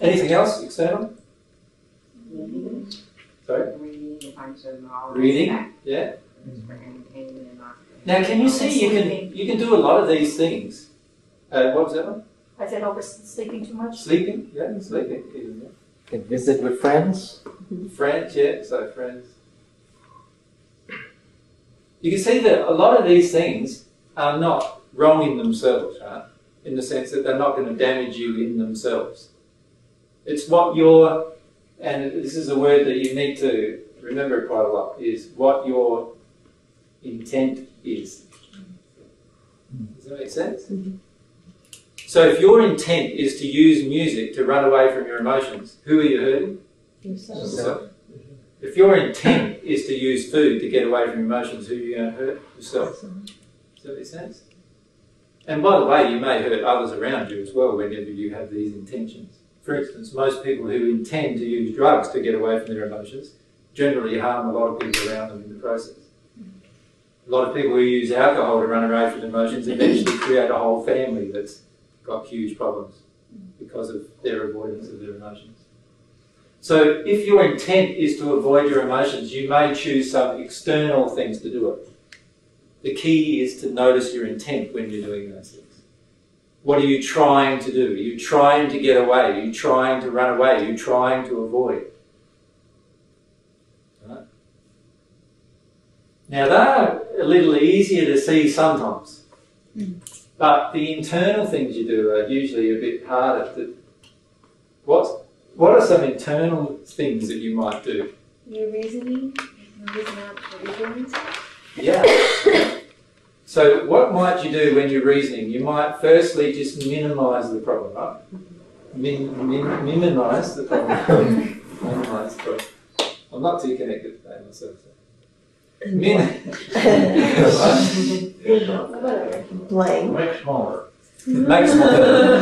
Anything else external? Mm-hmm. Sorry? Reading, all Reading. yeah. Mm-hmm. Now can you see you can you can do a lot of these things. Uh, what was that one? I said over sleeping too much. Sleeping, yeah, mm-hmm. sleeping. Even, yeah. Can visit with friends. Mm-hmm. Friends, yeah, so friends. You can see that a lot of these things are not wrong in themselves, right? In the sense that they're not going to damage you in themselves. It's what you're, and this is a word that you need to remember quite a lot, is what your intent is. Does that make sense? Mm-hmm. So if your intent is to use music to run away from your emotions, who are you hurting? Yourself. Yourself. If your intent is to use food to get away from emotions, who are you going to hurt? Yourself. Does that make sense? And by the way, you may hurt others around you as well whenever you have these intentions. For instance, most people who intend to use drugs to get away from their emotions generally harm a lot of people around them in the process. A lot of people who use alcohol to run away from emotions eventually create a whole family that's got huge problems because of their avoidance of their emotions. So if your intent is to avoid your emotions, you may choose some external things to do it. The key is to notice your intent when you're doing those things. What are you trying to do? Are you trying to get away? Are you trying to run away? Are you trying to avoid? Right? Now, they're a little easier to see sometimes. Mm. But the internal things you do are usually a bit harder to... What? What are some internal things that you might do? Your reasoning, your reason out for reasons. Yeah. So what might you do when you're reasoning? You might firstly just minimise the problem, right? Min, min, minimise the problem. Minimise the problem. I'm not too connected today myself. Min. Blame. Make smaller. Make smaller.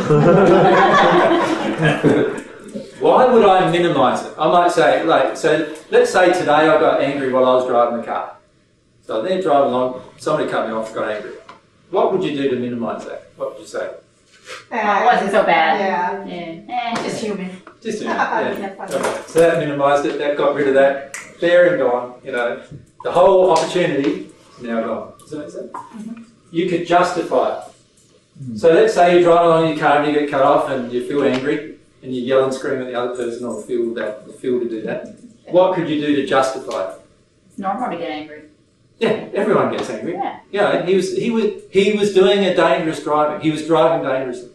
Why would I minimise it? I might say, like, so let's say today I got angry while I was driving the car. So they're driving along, somebody cut me off, got angry. What would you do to minimise that? What would you say? Uh, it wasn't so bad. Yeah. yeah. Eh, just human. Just human, yeah. Okay. So that minimised it, that got rid of that. There and gone, you know. The whole opportunity is now gone. Does that make sense? Mm-hmm. You could justify it. Mm-hmm. So let's say you're driving along in your car and you get cut off and you feel angry. And you yell and scream at the other person or feel that or feel to do that. What could you do to justify it? It's normal to get angry. Yeah, everyone gets angry. Yeah. Yeah, he was he was he was doing a dangerous driving. He was driving dangerously.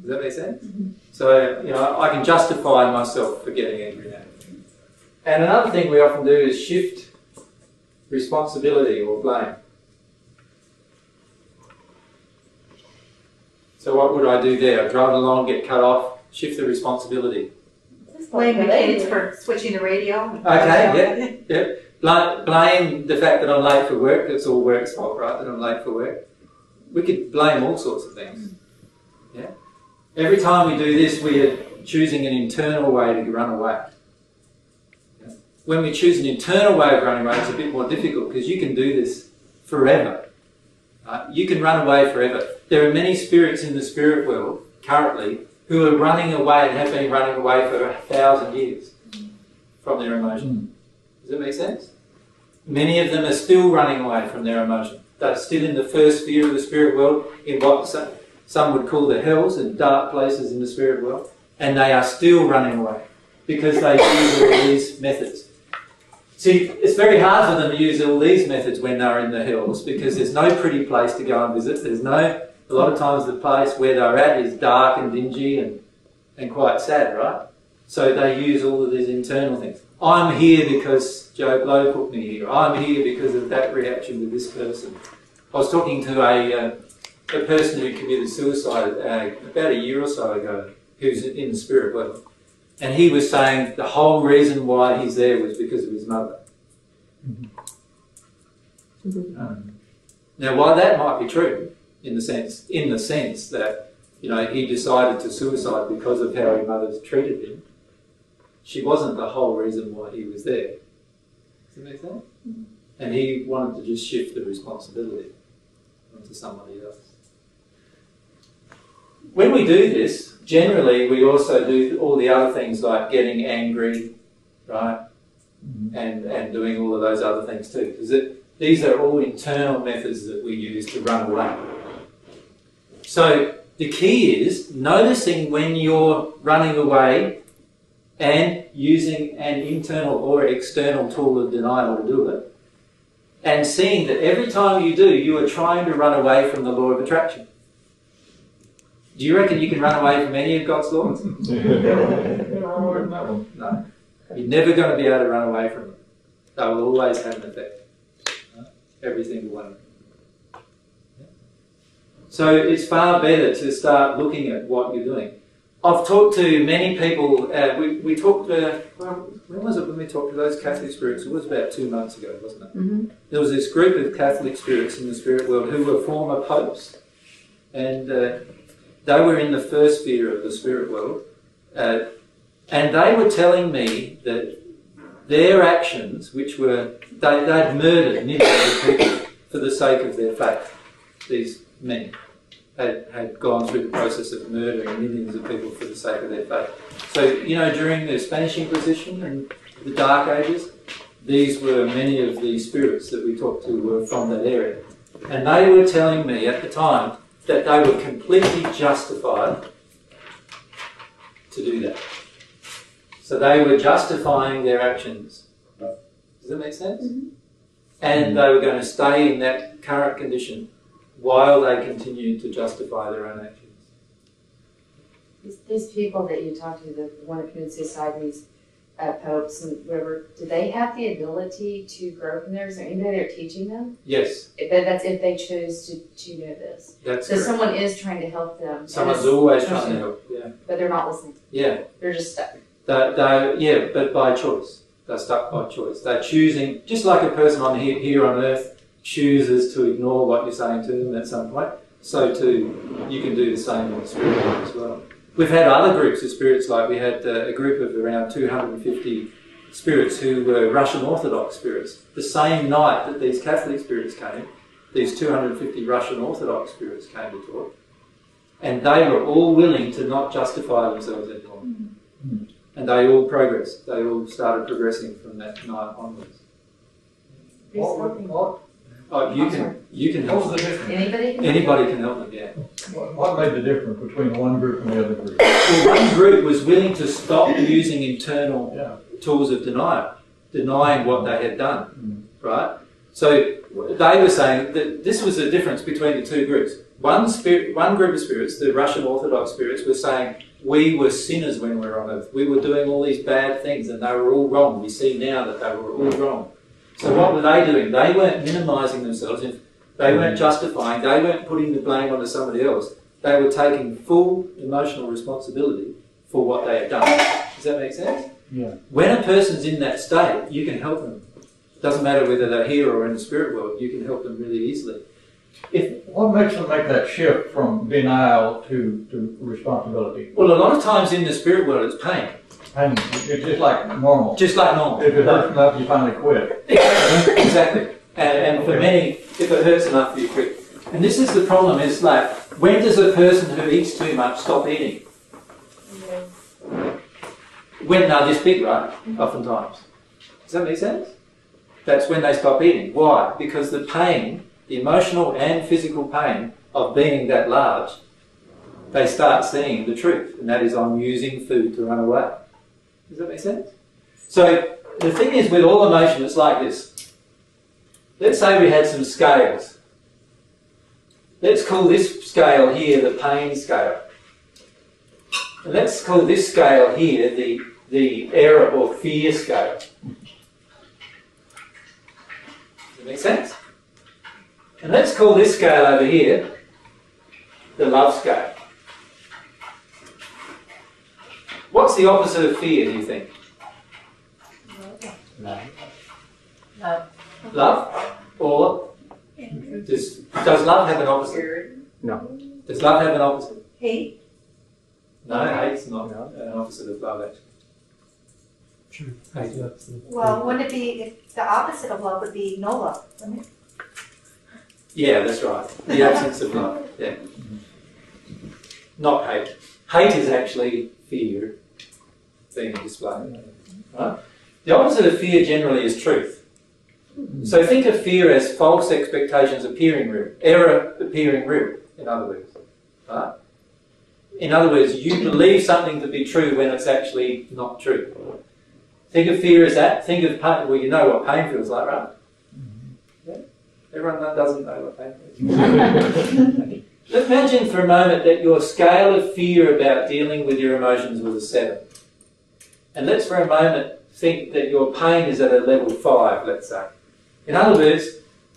Does that make sense? Mm-hmm. So you know, I can justify myself for getting angry now. And another thing we often do is shift responsibility or blame. So what would I do there? I drive along, get cut off. Shift the responsibility. Blame the kids for switching the radio. Okay, yeah, yeah. Blame, blame the fact that I'm late for work. It's all work's fault, right? That I'm late for work. We could blame all sorts of things. Yeah. Every time we do this, we are choosing an internal way to run away. Yeah? When we choose an internal way of running away, it's a bit more difficult because you can do this forever. Right? You can run away forever. There are many spirits in the spirit world currently who are running away and have been running away for a thousand years from their emotion. Does that make sense? Many of them are still running away from their emotion. They're still in the first sphere of the spirit world, in what some would call the hells and dark places in the spirit world, and they are still running away because they use all these methods. See, it's very hard for them to use all these methods when they're in the hells because there's no pretty place to go and visit. There's no... A lot of times the place where they're at is dark and dingy and, and quite sad, right? So they use all of these internal things. I'm here because Joe Blow put me here. I'm here because of that reaction with this person. I was talking to a, uh, a person who committed suicide uh, about a year or so ago, who's in the spirit world. And he was saying the whole reason why he's there was because of his mother. Mm-hmm. um, now, while that might be true, in the sense, in the sense that, you know, he decided to suicide because of how his mother treated him, she wasn't the whole reason why he was there. Does that make sense? Mm-hmm. And he wanted to just shift the responsibility onto somebody else. When we do this, generally we also do all the other things like getting angry, right? Mm-hmm. And, and doing all of those other things too. Because these are all internal methods that we use to run away. So the key is noticing when you're running away and using an internal or external tool of denial to do it. And seeing that every time you do, you are trying to run away from the law of attraction. Do you reckon you can run away from any of God's laws? No. You're never going to be able to run away from them. They will always have an effect. Every single one. So it's far better to start looking at what you're doing. I've talked to many people. Uh, we, we talked, uh, when was it when we talked to those Catholic spirits? It was about two months ago, wasn't it? Mm-hmm. There was this group of Catholic spirits in the spirit world who were former popes. And uh, they were in the first sphere of the spirit world. Uh, and they were telling me that their actions, which were, they, they'd murdered millions of people for the sake of their faith. These men had, had gone through the process of murdering millions of people for the sake of their faith. So, you know, during the Spanish Inquisition and the Dark Ages, these were many of the spirits that we talked to were from that area. And they were telling me at the time that they were completely justified to do that. So they were justifying their actions. Does that make sense? Mm-hmm. And they were going to stay in that current condition while they continued to justify their own actions. These people that you talk to, the one who committed suicide, these uh, popes and whatever, do they have the ability to grow from theirs? Is there anybody there teaching them? Yes. If, that's if they choose to, to know this. That's so correct. Someone is trying to help them. Someone's always trying to help, yeah. But they're not listening. Yeah. They're just stuck. They, they, yeah, but by choice. They're stuck by choice. They're choosing, just like a person on here, here on earth chooses to ignore what you're saying to them at some point, so too you can do the same in the spirit world as well. We've had other groups of spirits, like we had uh, a group of around two hundred fifty spirits who were Russian Orthodox spirits. The same night that these Catholic spirits came, these two hundred fifty Russian Orthodox spirits came to talk, and they were all willing to not justify themselves anymore. Mm-hmm. And they all progressed. They all started progressing from that night onwards. What? What? what? Oh, you can, you can help them. Anybody can, Anybody can help them, yeah. What, what made the difference between one group and the other group? Well, one group was willing to stop using internal yeah. tools of denial, denying what they had done, mm. right? So they were saying that this was the difference between the two groups. One, spirit, one group of spirits, the Russian Orthodox spirits, were saying, we were sinners when we were on earth. We were doing all these bad things and they were all wrong. We see now that they were all wrong. So what were they doing? They weren't minimising themselves. They weren't justifying. They weren't putting the blame onto somebody else. They were taking full emotional responsibility for what they had done. Does that make sense? Yeah. When a person's in that state, you can help them. It doesn't matter whether they're here or in the spirit world. You can help them really easily. If, what makes them make that shift from denial to, to responsibility? Well, a lot of times in the spirit world, it's pain. Pain. It's just like normal. Just like normal. If it hurts enough, you finally quit. Exactly. exactly. And, and for okay. many, if it hurts enough, you quit. And this is the problem, is like, when does a person who eats too much stop eating? Yeah. When they're this big, right? Mm-hmm. Oftentimes. Does that make sense? That's when they stop eating. Why? Because the pain... the emotional and physical pain of being that large, they start seeing the truth, and that is I'm using food to run away. Does that make sense? So the thing is with all emotion, it's like this. Let's say we had some scales. Let's call this scale here the pain scale. And let's call this scale here the the Arab or theist scale. Does it make sense? And let's call this scale over here the love scale. What's the opposite of fear, do you think? Love. Love. Love? Or? Does, does love have an opposite? No. Does love have an opposite? Hate. No, hate's not no. an opposite of love, actually. Sure. Hate opposite. Well, wouldn't it be, if the opposite of love would be no love, wouldn't it? Yeah, that's right. The absence of love. Yeah. Not hate. Hate is actually fear being displayed. Right? The opposite of fear generally is truth. So think of fear as false expectations appearing real, error appearing real, in other words. Right? In other words, you believe something to be true when it's actually not true. Think of fear as that. Think of pain. Well, you know what pain feels like, right? Yeah? Everyone doesn't know what pain feels. Imagine for a moment that your scale of fear about dealing with your emotions was a seven. And let's for a moment think that your pain is at a level five, let's say. In other words,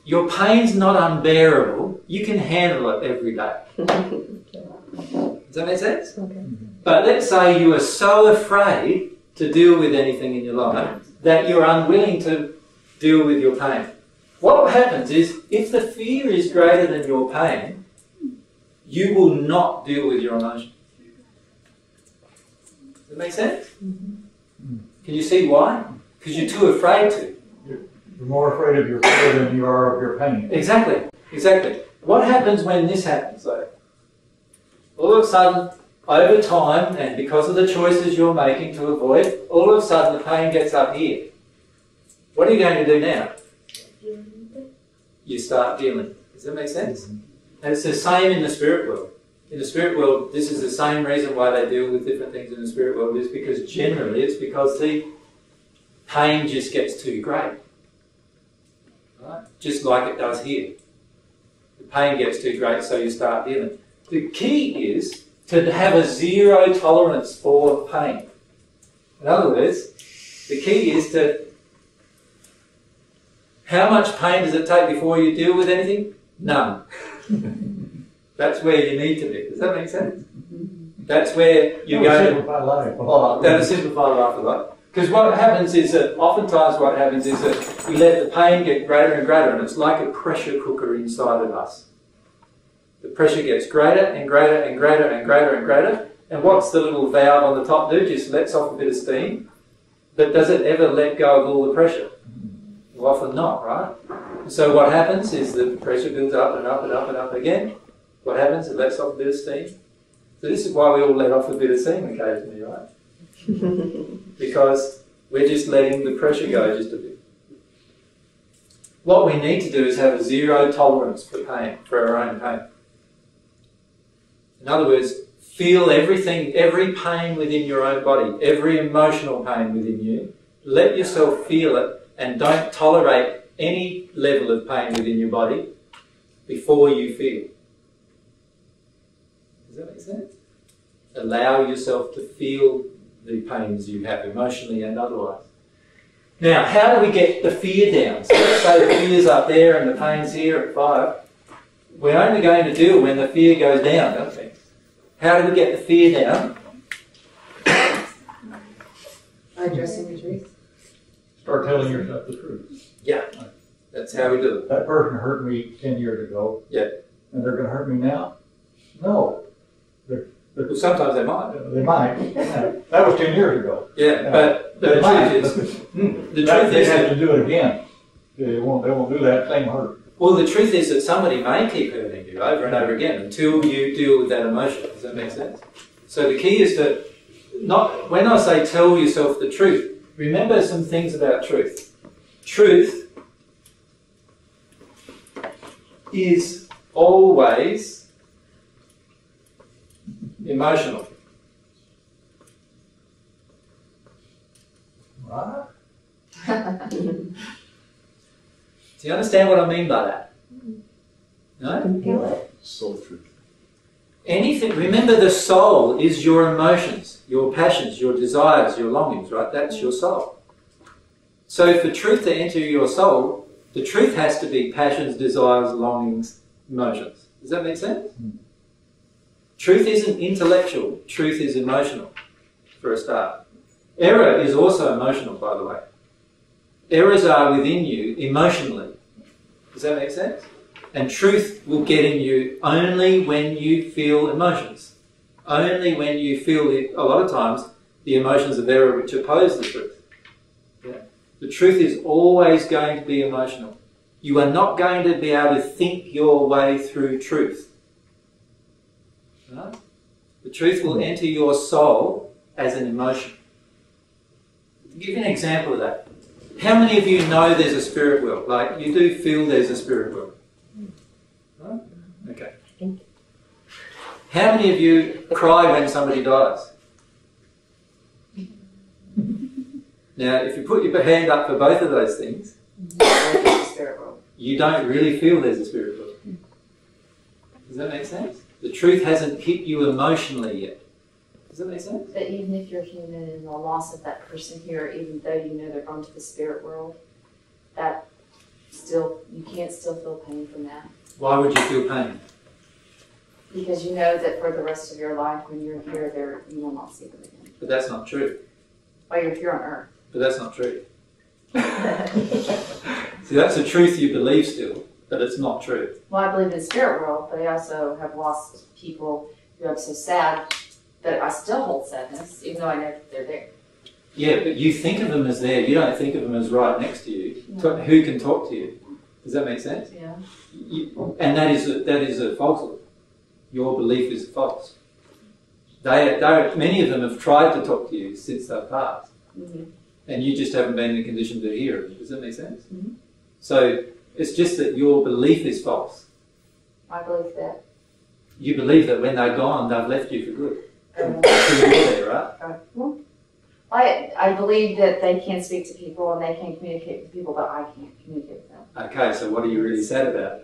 your pain's not unbearable. You can handle it every day. Does that make sense? Okay. But let's say you are so afraid to deal with anything in your life that you're unwilling to deal with your pain. What happens is, if the fear is greater than your pain, you will not deal with your emotions. Does that make sense? Mm-hmm. Can you see why? Because you're too afraid to. You're more afraid of your fear than you are of your pain. Exactly, exactly. What happens when this happens though? All of a sudden, over time, and because of the choices you're making to avoid, all of a sudden the pain gets up here. What are you going to do now? You start dealing. Does that make sense? Mm-hmm. And it's the same in the spirit world. In the spirit world, this is the same reason why they deal with different things in the spirit world, is because generally it's because the pain just gets too great. Right? Just like it does here. The pain gets too great, so you start dealing. The key is to have a zero tolerance for pain. In other words, the key is to... How much pain does it take before you deal with anything? None. That's where you need to be. Does that make sense? That's where you go to simplify life. Oh, that'll simplify life a lot. Because what happens is that oftentimes what happens is that we let the pain get greater and greater, and it's like a pressure cooker inside of us. The pressure gets greater and greater and greater and greater and greater. And what's the little valve on the top do? Just lets off a bit of steam. But does it ever let go of all the pressure? Well, often not, right? So what happens is the pressure builds up and up and up and up again. What happens? It lets off a bit of steam. So this is why we all let off a bit of steam occasionally, right? Because we're just letting the pressure go just a bit. What we need to do is have a zero tolerance for pain, for our own pain. In other words, feel everything, every pain within your own body, every emotional pain within you. Let yourself feel it and don't tolerate any level of pain within your body before you feel. Does that make sense? Allow yourself to feel the pains you have emotionally and otherwise. Now, how do we get the fear down? So let's say the fear's up there and the pain's here at five. We're only going to deal when the fear goes down, don't we? How do we get the fear down? By addressing the truth. Start telling yourself the truth. Yeah, that's how we do it. That person hurt me ten years ago. Yeah. And they're going to hurt me now? No. They're, they're, well, sometimes they might. They might. Yeah. That was ten years ago. Yeah, yeah. But, but the might. truth is... the that, truth they is have that, to do it again. They won't, they won't do that same hurt. Well, the truth is that somebody may keep hurting you over and over again until you deal with that emotion. Does that make sense? So the key is to... not. When I say tell yourself the truth, remember some things about truth. Truth is always emotional. Right? Do you understand what I mean by that? No? So true. anything. Remember, the soul is your emotions, your passions, your desires, your longings, right? That's your soul. So for truth to enter your soul, the truth has to be passions, desires, longings, emotions. Does that make sense? Mm. Truth isn't intellectual. Truth is emotional, for a start. Error is also emotional, by the way. Errors are within you emotionally. Does that make sense? And truth will get in you only when you feel emotions. Only when you feel, the, a lot of times, the emotions of error which oppose the truth. Yeah. The truth is always going to be emotional. You are not going to be able to think your way through truth. No? The truth will enter your soul as an emotion. To give you an example of that, how many of you know there's a spirit world? Like, you do feel there's a spirit world? No? Okay. How many of you cry when somebody dies? Now, if you put your hand up for both of those things, you don't really feel there's a spirit world. Does that make sense? The truth hasn't hit you emotionally yet. Does that make sense? But even if you're human and the loss of that person here, even though you know they're gone to the spirit world, that still, you can't still feel pain from that. Why would you feel pain? Because you know that for the rest of your life, when you're here, there you will not see them again. But that's not true. While you're here on earth. But that's not true. See, that's a truth you believe still, but it's not true. Well, I believe in the spirit world, but I also have lost people who I'm so sad that I still hold sadness, even though I know that they're there. Yeah, but you think of them as there. You don't think of them as right next to you. No. Who can talk to you? Does that make sense? Yeah. You, and that is a, that is a falsehood. Your belief is false. They, they, many of them have tried to talk to you since they've passed. Mm-hmm. And you just haven't been in the condition to hear it. Does that make sense? Mm-hmm. So it's just that your belief is false. I believe that. You believe that when they're gone, they've left you for good. Um, so you're there, right? Uh, I, I believe that they can speak to people and they can communicate with people, but I can't communicate with them. Okay, so what are you really sad about?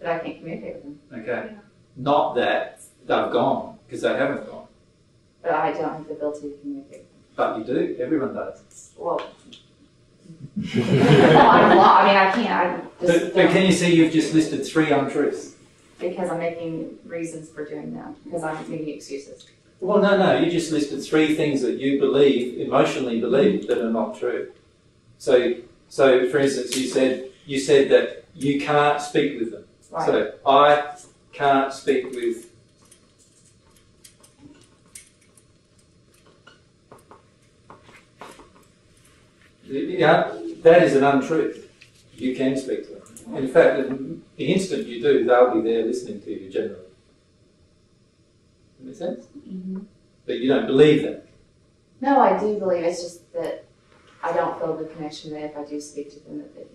That I can't communicate with them. Okay. Yeah. Not that they've gone, because they haven't gone. But I don't have the ability to communicate with them. But you do. Everyone does. Well, I'm not, I mean, I can't. I just but, but can you see you've just listed three untruths? Because I'm making reasons for doing that. Because I'm making excuses. Well, no, no. You just listed three things that you believe, emotionally believe, that are not true. So, so for instance, you said you said that you can't speak with them. Right. So I can't speak with. Yeah, that is an untruth. You can speak to them. In fact, the instant you do, they'll be there listening to you generally. Does that make sense? Mm-hmm. But you don't believe that. No, I do believe. It's just that I don't feel the connection that if I do speak to them, that they,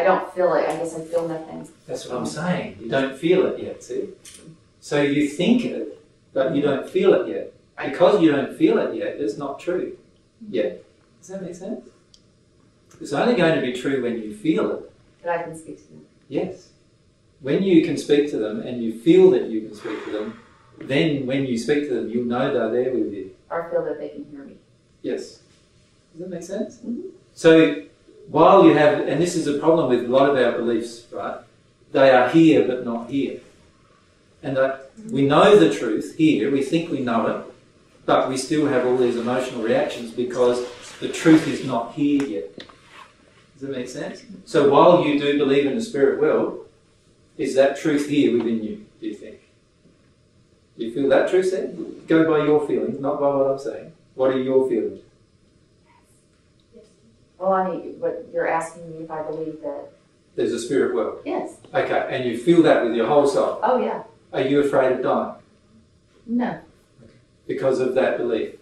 I don't feel it. I guess I feel nothing. That's what I'm saying. You don't feel it yet, see? So you think it, but you don't feel it yet. Because you don't feel it yet, it's not true yet. Does that make sense? It's only going to be true when you feel it. That I can speak to them. Yes. When you can speak to them and you feel that you can speak to them, then when you speak to them, you'll know they're there with you. Or feel that they can hear me. Yes. Does that make sense? Mm-hmm. So while you have, and this is a problem with a lot of our beliefs, right? They are here but not here. And that mm-hmm. we know the truth here, we think we know it, but we still have all these emotional reactions because the truth is not here yet. Does that make sense? So while you do believe in the spirit world, is that truth here within you, do you think? Do you feel that truth there? Go by your feelings, not by what I'm saying. What are your feelings? Well, I mean, what you're asking me if I believe that... There's a spirit world? Yes. Okay, and you feel that with your whole soul? Oh, yeah. Are you afraid of dying? No. Okay. Because of that belief?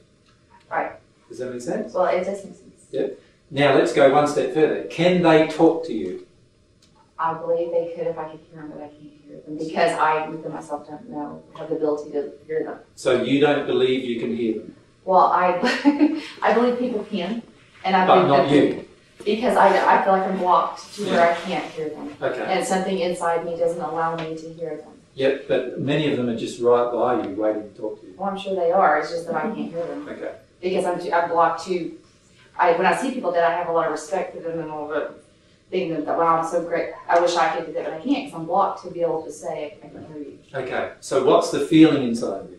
Right. Does that make sense? Well, it does make sense. Yeah. Now let's go one step further. Can they talk to you? I believe they could if I could hear them, but I can't hear them because I, within myself, don't know, have the ability to hear them. So you don't believe you can hear them? Well, I, I believe people can, and I believe but not you. Because I, I feel like I'm blocked to yeah. where I can't hear them, okay. and something inside me doesn't allow me to hear them. Yep, but many of them are just right by you, waiting to talk to you. Well, I'm sure they are. It's just that I can't hear them. Okay. Because I'm too, I block too. I, when I see people that I have a lot of respect for them and all the thing that, wow, I'm so great. I wish I could do that, but I can't because I'm blocked to be able to say I can hear you. Okay. So what's the feeling inside you?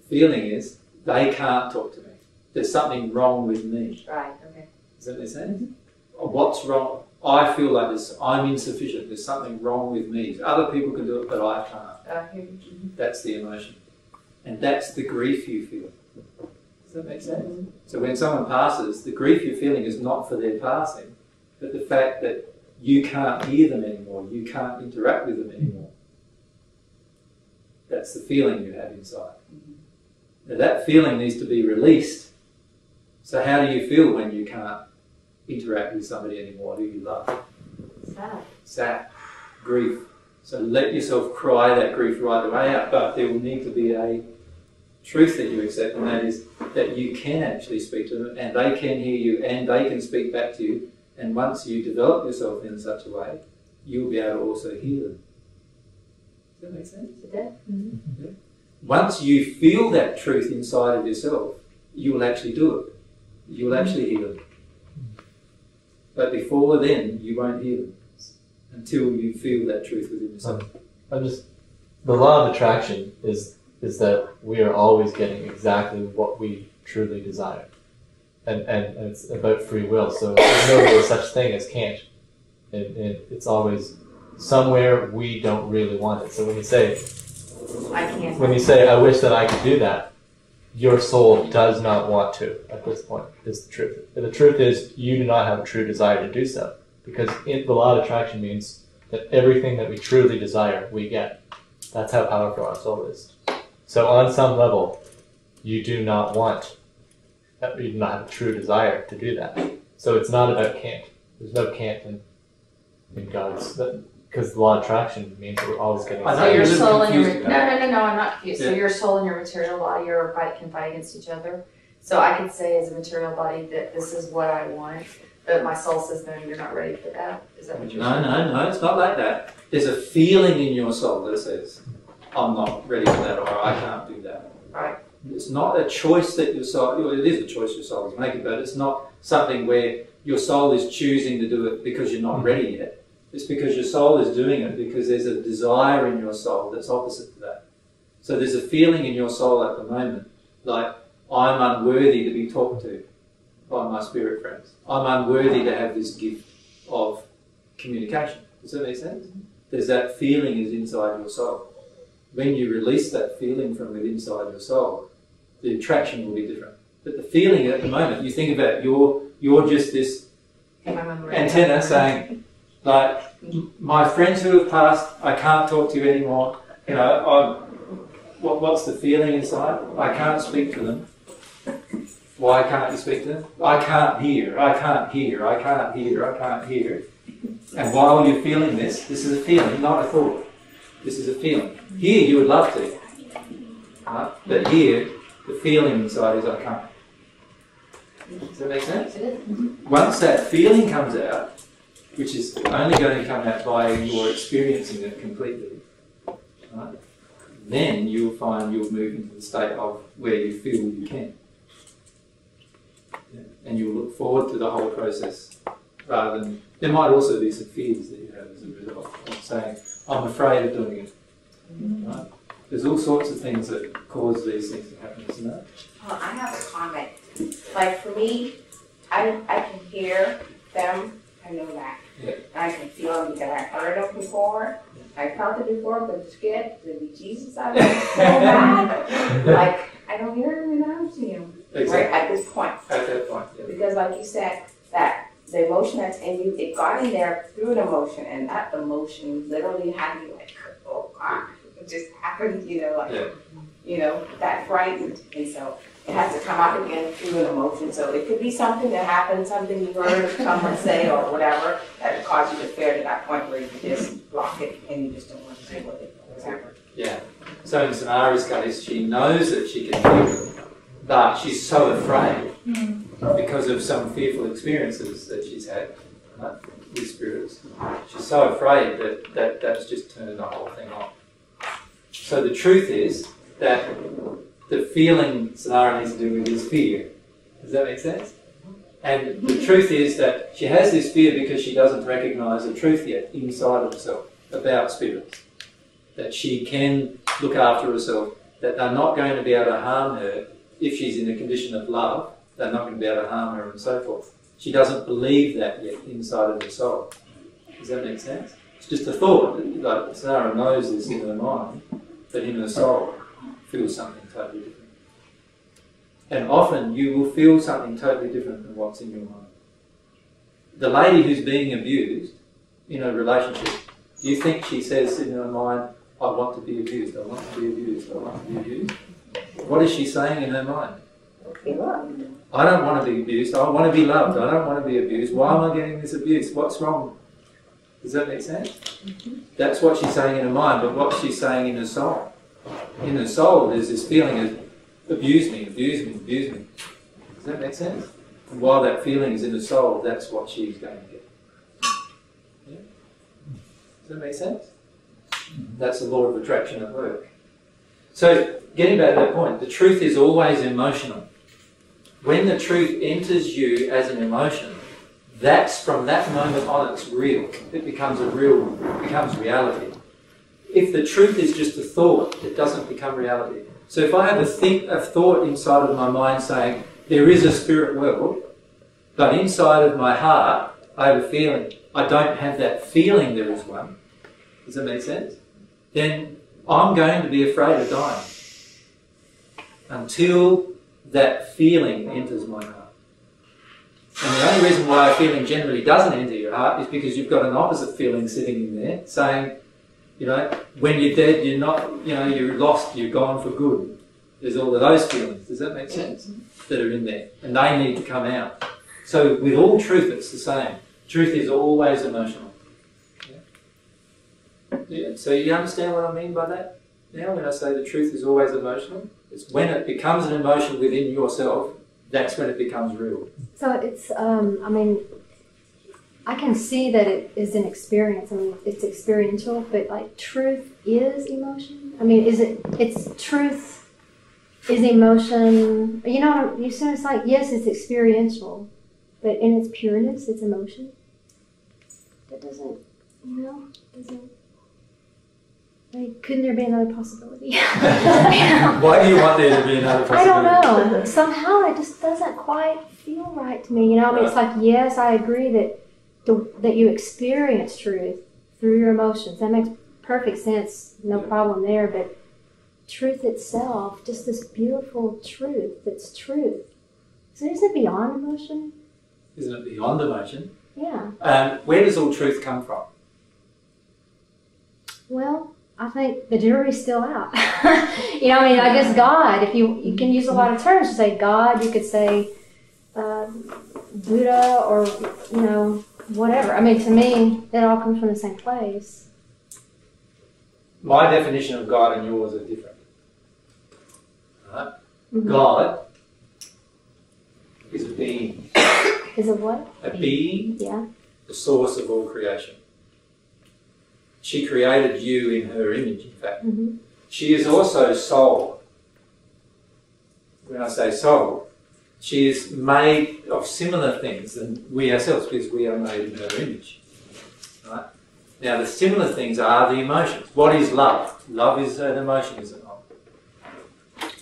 The feeling is they can't talk to me. There's something wrong with me. Right. Okay. Is that what they're saying? What's wrong? I feel like this. I'm insufficient. There's something wrong with me. Other people can do it, but I can't. Okay. Mm-hmm. That's the emotion, and that's the grief you feel. Does that make sense? Mm-hmm. So when someone passes, the grief you're feeling is not for their passing, but the fact that you can't hear them anymore, you can't interact with them anymore. That's the feeling you have inside. Mm-hmm. Now that feeling needs to be released. So how do you feel when you can't interact with somebody anymore who you love? Sad. Sad. Grief. So let yourself cry that grief right away out, but there will need to be a truth that you accept, and that is that you can actually speak to them and they can hear you and they can speak back to you, and once you develop yourself in such a way, you'll be able to also hear them. Does that make sense? Yeah. Mm-hmm. Yeah. Once you feel that truth inside of yourself, you will actually do it. You will actually hear them. But before then, you won't hear them until you feel that truth within yourself. I'm just, the law of attraction is is that we are always getting exactly what we truly desire. And, and, and it's about free will. So there's no really such thing as can't. And, and it's always somewhere we don't really want it. So when you say, I can't. When you say, I wish that I could do that, your soul does not want to at this point, is the truth. And the truth is you do not have a true desire to do so. Because in the law of attraction means that everything that we truly desire, we get. That's how powerful our soul is. So on some level, you do not want, you do not have a true desire to do that. So it's not about can't. There's no can't in, in God's, because the law of attraction means that we're always getting. So your soul and your, no, no, no, no, I'm not confused. Yeah. So your soul and your material body, your body can fight against each other. So I could say as a material body that this is what I want, but my soul says, no, you're not ready for that. Is that what you're saying? No, no, no, it's not like that. There's a feeling in your soul that says, I'm not ready for that, or I can't do that. Right. It's not a choice that your soul, well, it is a choice your soul is making, but it's not something where your soul is choosing to do it because you're not ready yet. It's because your soul is doing it because there's a desire in your soul that's opposite to that. So there's a feeling in your soul at the moment, like, I'm unworthy to be talked to by my spirit friends. I'm unworthy to have this gift of communication. Does that make sense? There's that feeling is inside your soul. When you release that feeling from within inside your soul, the attraction will be different. But the feeling at the moment, you think about it, you're, you're just this antenna saying, like, my friends who have passed, I can't talk to you anymore. You know, I'm, what, what's the feeling inside? I can't speak to them. Why can't you speak to them? I can't hear, I can't hear, I can't hear, I can't hear. And while you're feeling this, this is a feeling, not a thought. This is a feeling. Here you would love to, right? But here the feeling inside is I can't. Does that make sense? Once that feeling comes out, which is only going to come out by your experiencing it completely, right? Then you'll find you'll move into the state of where you feel you can. Yeah. And you'll look forward to the whole process rather than, there might also be some fears that you have as a result of saying, I'm afraid of doing it. Mm-hmm. Right? There's all sorts of things that cause these things to happen, isn't there? Well, I have a comment. Like for me, I, I can hear them, I know that. Yeah. I can feel them because I heard them before. Yeah. I felt it before, but it's good. There'll be Jesus out there. So bad. Like, I don't hear them when I'm seeing them. Exactly. Right at this point. At that point, yeah. Because like you said, that the emotion that's in you, it got in there through the emotion, and that emotion literally had me like, oh God, it just happened, you know, like, yeah. you know, that frightened. And so it has to come out again through an emotion. So it could be something that happened, something you heard someone say or whatever, that caused you to fear to that point where you just block it and you just don't want to deal with it, for example. Yeah. So in Sanara's case, she knows that she can hear it, but she's so afraid. Mm-hmm. Because of some fearful experiences that she's had. Right? these spirits. She's so afraid that, that that's just turned the whole thing off. So the truth is that the feeling Sonara needs to do with is fear. Does that make sense? And the truth is that she has this fear because she doesn't recognise the truth yet inside of herself about spirits. That she can look after herself, that they're not going to be able to harm her if she's in a condition of love. They're not going to be able to harm her and so forth. She doesn't believe that yet inside of her soul. Does that make sense? It's just a thought. Like Sarah knows this in her mind, but in her soul feels something totally different. And often you will feel something totally different than what's in your mind. The lady who's being abused in a relationship, do you think she says in her mind, I want to be abused, I want to be abused, I want to be abused? What is she saying in her mind? I don't want to be abused, I want to be loved, I don't want to be abused, why am I getting this abuse, what's wrong? Does that make sense? Mm-hmm. That's what she's saying in her mind, but what she's saying in her soul. In her soul there's this feeling of, abuse me, abuse me, abuse me. Does that make sense? And while that feeling is in the soul, that's what she's going to get. Yeah? Does that make sense? That's the law of attraction at work. So, getting back to that point, the truth is always emotional. When the truth enters you as an emotion, that's from that moment on, it's real. It becomes a real, it becomes reality. If the truth is just a thought, it doesn't become reality. So if I have a, think, a thought inside of my mind saying, there is a spirit world, but inside of my heart, I have a feeling, I don't have that feeling there is one, does that make sense? Then I'm going to be afraid of dying until that feeling enters my heart. And the only reason why a feeling generally doesn't enter your heart is because you've got an opposite feeling sitting in there saying, you know, when you're dead, you're not, you know, you're lost, you're gone for good. There's all of those feelings, does that make sense? That are in there, and they need to come out. So with all truth, it's the same. Truth is always emotional. Yeah. Yeah. So you understand what I mean by that? Now when I say the truth is always emotional, it's when it becomes an emotion within yourself, that's when it becomes real. So it's, um, I mean, I can see that it is an experience. I mean, it's experiential, but like truth is emotion. I mean, is it? It's truth is emotion. You know, you soon it's like yes, it's experiential, but in its pureness, it's emotion. That doesn't, you know, doesn't. Like, couldn't there be another possibility? Why do you want there to be another possibility? I don't know. Somehow it just doesn't quite feel right to me. You know, I mean, it's like yes, I agree that. The, that you experience truth through your emotions. That makes perfect sense, no problem there, but truth itself, just this beautiful truth that's truth. So isn't it beyond emotion? Isn't it beyond emotion? Yeah. Um, where does all truth come from? Well, I think the jury's still out. You know, I mean, I guess God, if you, you can use a lot of terms to say God, you could say uh, Buddha or, you know, whatever. I mean, to me, it all comes from the same place. My definition of God and yours are different. Right? Mm-hmm. God is a being. Is a what? A being. Yeah. The source of all creation. She created you in her image, in fact. Mm-hmm. She is also soul. When I say soul, she is made of similar things than we ourselves, because we are made in her image. Right? Now, the similar things are the emotions. What is love? Love is an emotion, is it not?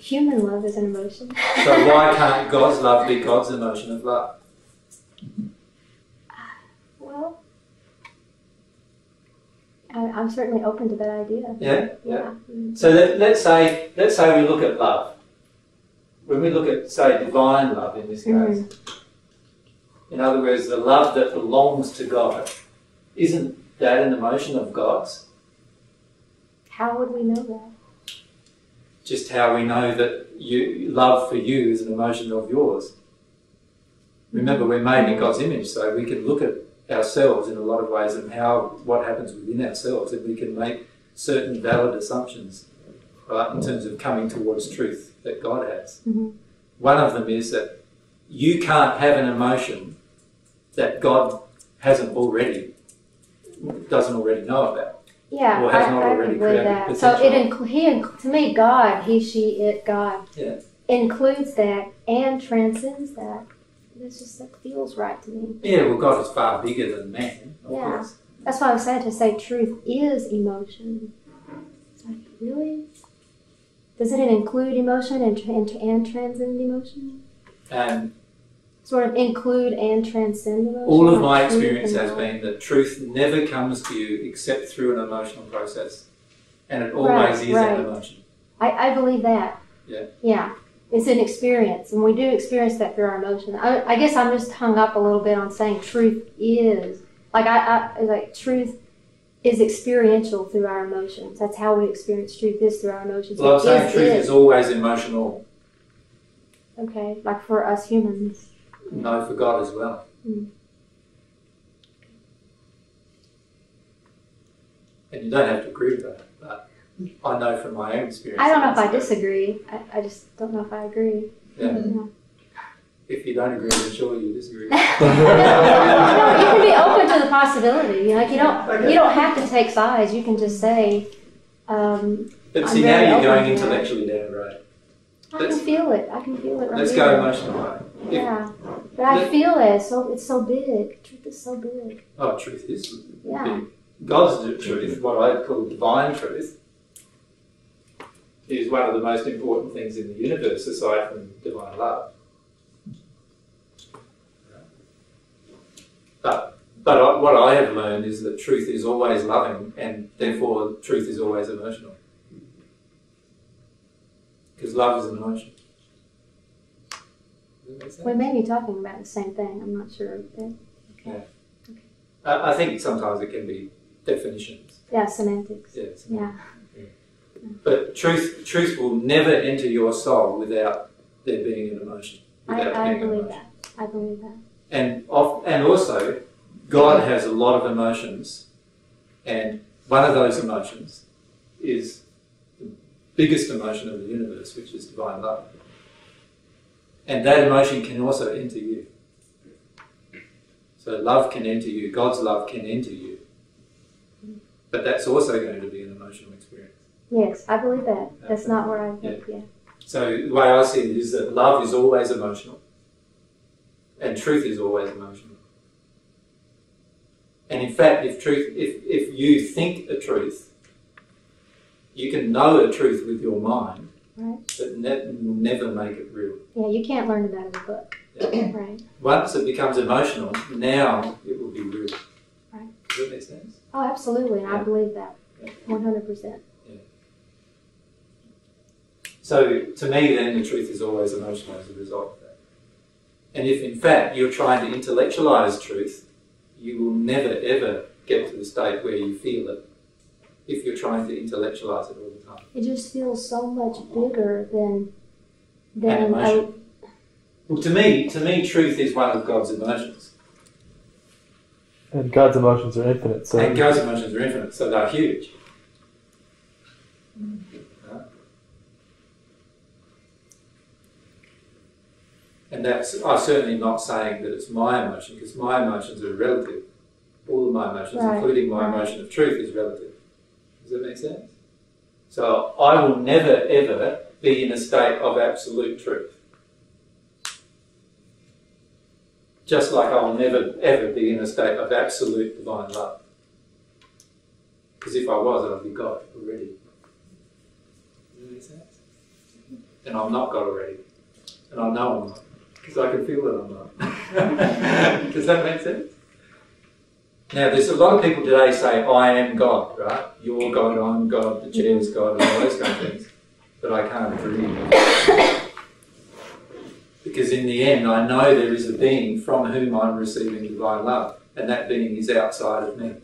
Human love is an emotion. So why can't God's love be God's emotion of love? Well, I'm certainly open to that idea. Yeah, yeah. yeah. So let, let's say let's say we look at love. When we look at, say, divine love in this case, mm-hmm. in other words, the love that belongs to God, isn't that an emotion of God's? How would we know that? Just how we know that you, love for you is an emotion of yours. Remember, we're made in God's image, so we can look at ourselves in a lot of ways and how what happens within ourselves, and we can make certain valid assumptions. Right, in terms of coming towards truth that God has. Mm-hmm. One of them is that you can't have an emotion that God hasn't already, doesn't already know about. Yeah, or has I, not I already created that. So it inc he inc to me, God, he, she, it, God, yeah. includes that and transcends that. This just like, feels right to me. Yeah, well, God is far bigger than man. Yeah, course. That's why I was saying to say truth is emotion. It's like, really? Doesn't it include emotion and, and, and transcend emotion? Um, sort of include and transcend emotion? All of my experience has been that truth never comes to you except through an emotional process. And it always is an emotion. I, I believe that. Yeah. Yeah. It's an experience, and we do experience that through our emotion. I, I guess I'm just hung up a little bit on saying truth is. Like, I, I like truth is experiential through our emotions. That's how we experience truth is through our emotions. Well, I'm saying truth is always emotional. Okay, like for us humans. No, for God as well. Mm. And you don't have to agree with that, but I know from my own experience. I don't know if I disagree. I, I just don't know if I agree. Yeah. Mm-hmm. If you don't agree, then surely you disagree. no, you can be open to the possibility. Like you don't, okay. you don't have to take sides. You can just say. Um, but see, now you're going intellectually down, right? I let's, can feel it. I can feel it. Right let's here. go emotionally. Yeah, but let, I feel it. So it's so big. Truth is so big. Oh, truth is yeah. big. God's truth, what I call divine truth, is one of the most important things in the universe aside from divine love. But, but I, what I have learned is that truth is always loving, and therefore truth is always emotional. Because love is an emotion. We may be talking about the same thing, I'm not sure. Okay. Yeah. Okay. I, I think sometimes it can be definitions. Yeah, semantics. Yeah. Semantics. Yeah. But truth, truth will never enter your soul without there being an emotion. Without I, I being believe emotion. that. I believe that. And off, and also, God has a lot of emotions, and one of those emotions is the biggest emotion of the universe, which is divine love. And that emotion can also enter you. So love can enter you. God's love can enter you. But that's also going to be an emotional experience. Yes, I believe that. That's not where I think, yeah. yeah. So the way I see it is that love is always emotional. And truth is always emotional. And in fact, if truth, if, if you think a truth, you can know a truth with your mind, right. but ne never make it real. Yeah, you can't learn about it in a book. Yeah. right. Once it becomes emotional, now it will be real. Right. Does that make sense? Oh, absolutely. And yeah. I believe that. Yeah. one hundred percent. So, to me, then, the truth is always emotional as a result of that. And if, in fact, you're trying to intellectualize truth, you will never, ever get to the state where you feel it if you're trying to intellectualize it all the time. It just feels so much bigger than... than an emotion. I... Well, to me, to me, truth is one of God's emotions. And God's emotions are infinite. So and God's emotions are infinite, so they're huge. Mm. And that's, I'm certainly not saying that it's my emotion, because my emotions are relative. All of my emotions, right. including my right. emotion of truth, is relative. Does that make sense? So I will never, ever be in a state of absolute truth. Just like I will never, ever be in a state of absolute divine love. Because if I was, I would be God already. Does that make sense? And I'm not God already. And I know I'm not. Because I can feel that I'm not. Does that make sense? Now, there's a lot of people today say, I am God, right? You're God, I'm God, the chair's God, and all those kind of things. But I can't believe. Because in the end, I know there is a being from whom I'm receiving divine love. And that being is outside of me.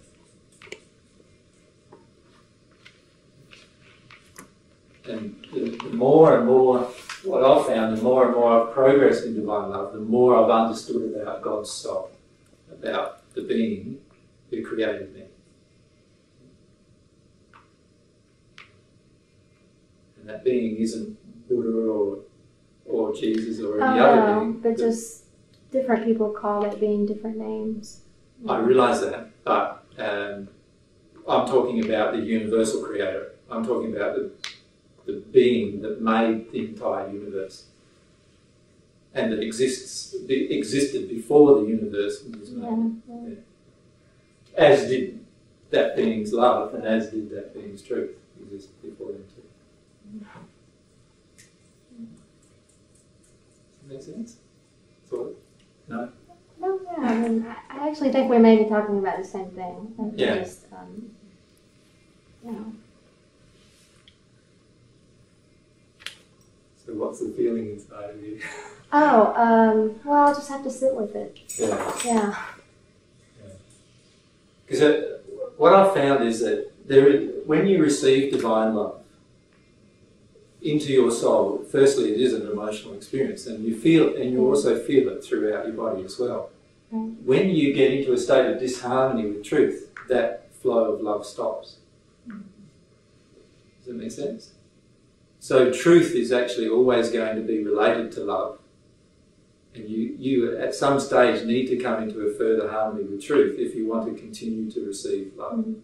And the, the more and more... What I've found, the more and more I've progressed in divine love, the more I've understood about God's soul, about the being who created me. And that being isn't Buddha or, or Jesus or any uh, other being. But just different people call it being different names. I realize that, but um, I'm talking about the universal creator. I'm talking about the, the being that made the entire universe and that exists, that existed before the universe was made. Yeah, yeah. As did that being's love and as did that being's truth exist before them too. Does that make sense? Sort of? No? No, yeah, I mean, I actually think we may be talking about the same thing. I think yeah. Just, um, you know. So what's the feeling inside of you? Oh, um, well, I'll just have to sit with it. Yeah. Yeah. Because yeah. what I've found is that there, when you receive divine love into your soul, firstly, it is an emotional experience, and you feel it, and you also feel it throughout your body as well. Right. When you get into a state of disharmony with truth, that flow of love stops. Mm-hmm. Does that make sense? So truth is actually always going to be related to love, and you, you at some stage need to come into a further harmony with truth if you want to continue to receive love. Mm-hmm.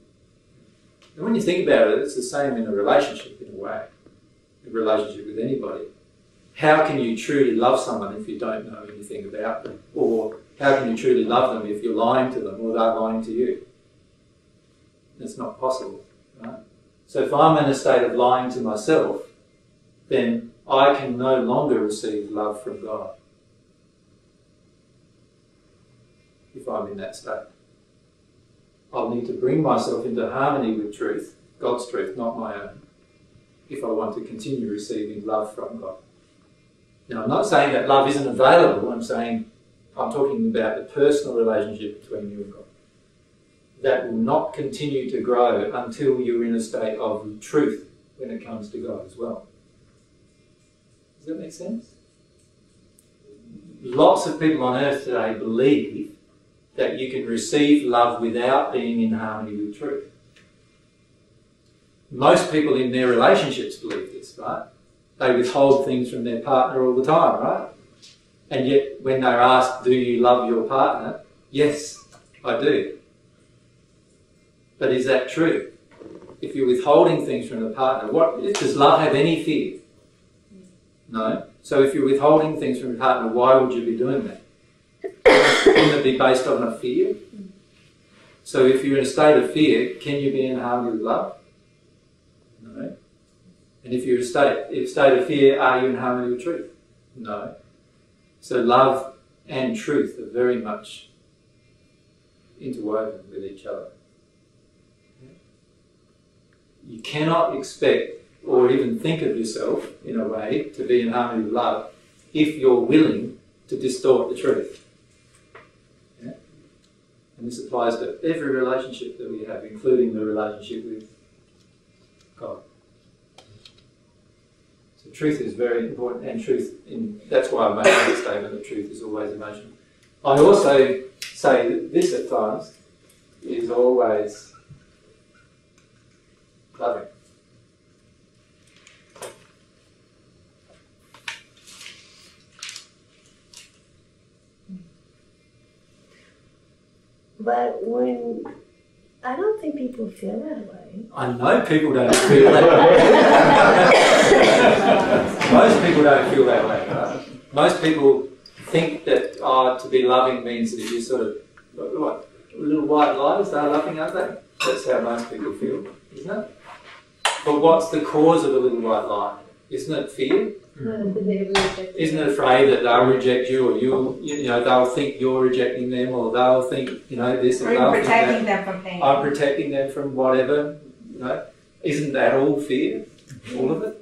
And when you think about it, it's the same in a relationship in a way. Relationship with anybody. How can you truly love someone if you don't know anything about them? Or how can you truly love them if you're lying to them or they're lying to you? It's not possible, right? So if I'm in a state of lying to myself, then I can no longer receive love from God. If I'm in that state. I'll need to bring myself into harmony with truth, God's truth, not my own, if I want to continue receiving love from God. Now, I'm not saying that love isn't available. I'm saying, I'm talking about the personal relationship between you and God. That will not continue to grow until you're in a state of truth when it comes to God as well. Does that make sense? Lots of people on earth today believe that you can receive love without being in harmony with truth. Most people in their relationships believe this, right? They withhold things from their partner all the time, right? And yet, when they're asked, do you love your partner? Yes, I do. But is that true? If you're withholding things from the partner, what, does love have any fear? No. So if you're withholding things from your partner, why would you be doing that? Wouldn't it be based on a fear? So if you're in a state of fear, can you be in harmony with love? No. And if you're in a state, if state of fear, are you in harmony with truth? No. So love and truth are very much interwoven with each other. You cannot expect or even think of yourself, in a way, to be in harmony with love if you're willing to distort the truth. Yeah? And this applies to every relationship that we have, including the relationship with God. So truth is very important, and truth, in, that's why I made the statement that truth is always emotional. I also say that this at times is always loving. But when I don't think people feel that way. I know people don't feel that way. Most people don't feel that way, right? Most people think that oh, to be loving means that you sort of, what, little white lies, they're loving, aren't they? That's how most people feel, isn't it? But what's the cause of a little white lie? Isn't it fear? Mm. Isn't it afraid that they'll reject you, or you, you know, they'll think you're rejecting them, or they'll think, you know, this, or they'll protecting think that, them from pain. I'm protecting them from whatever, you know. Isn't that all fear, all of it?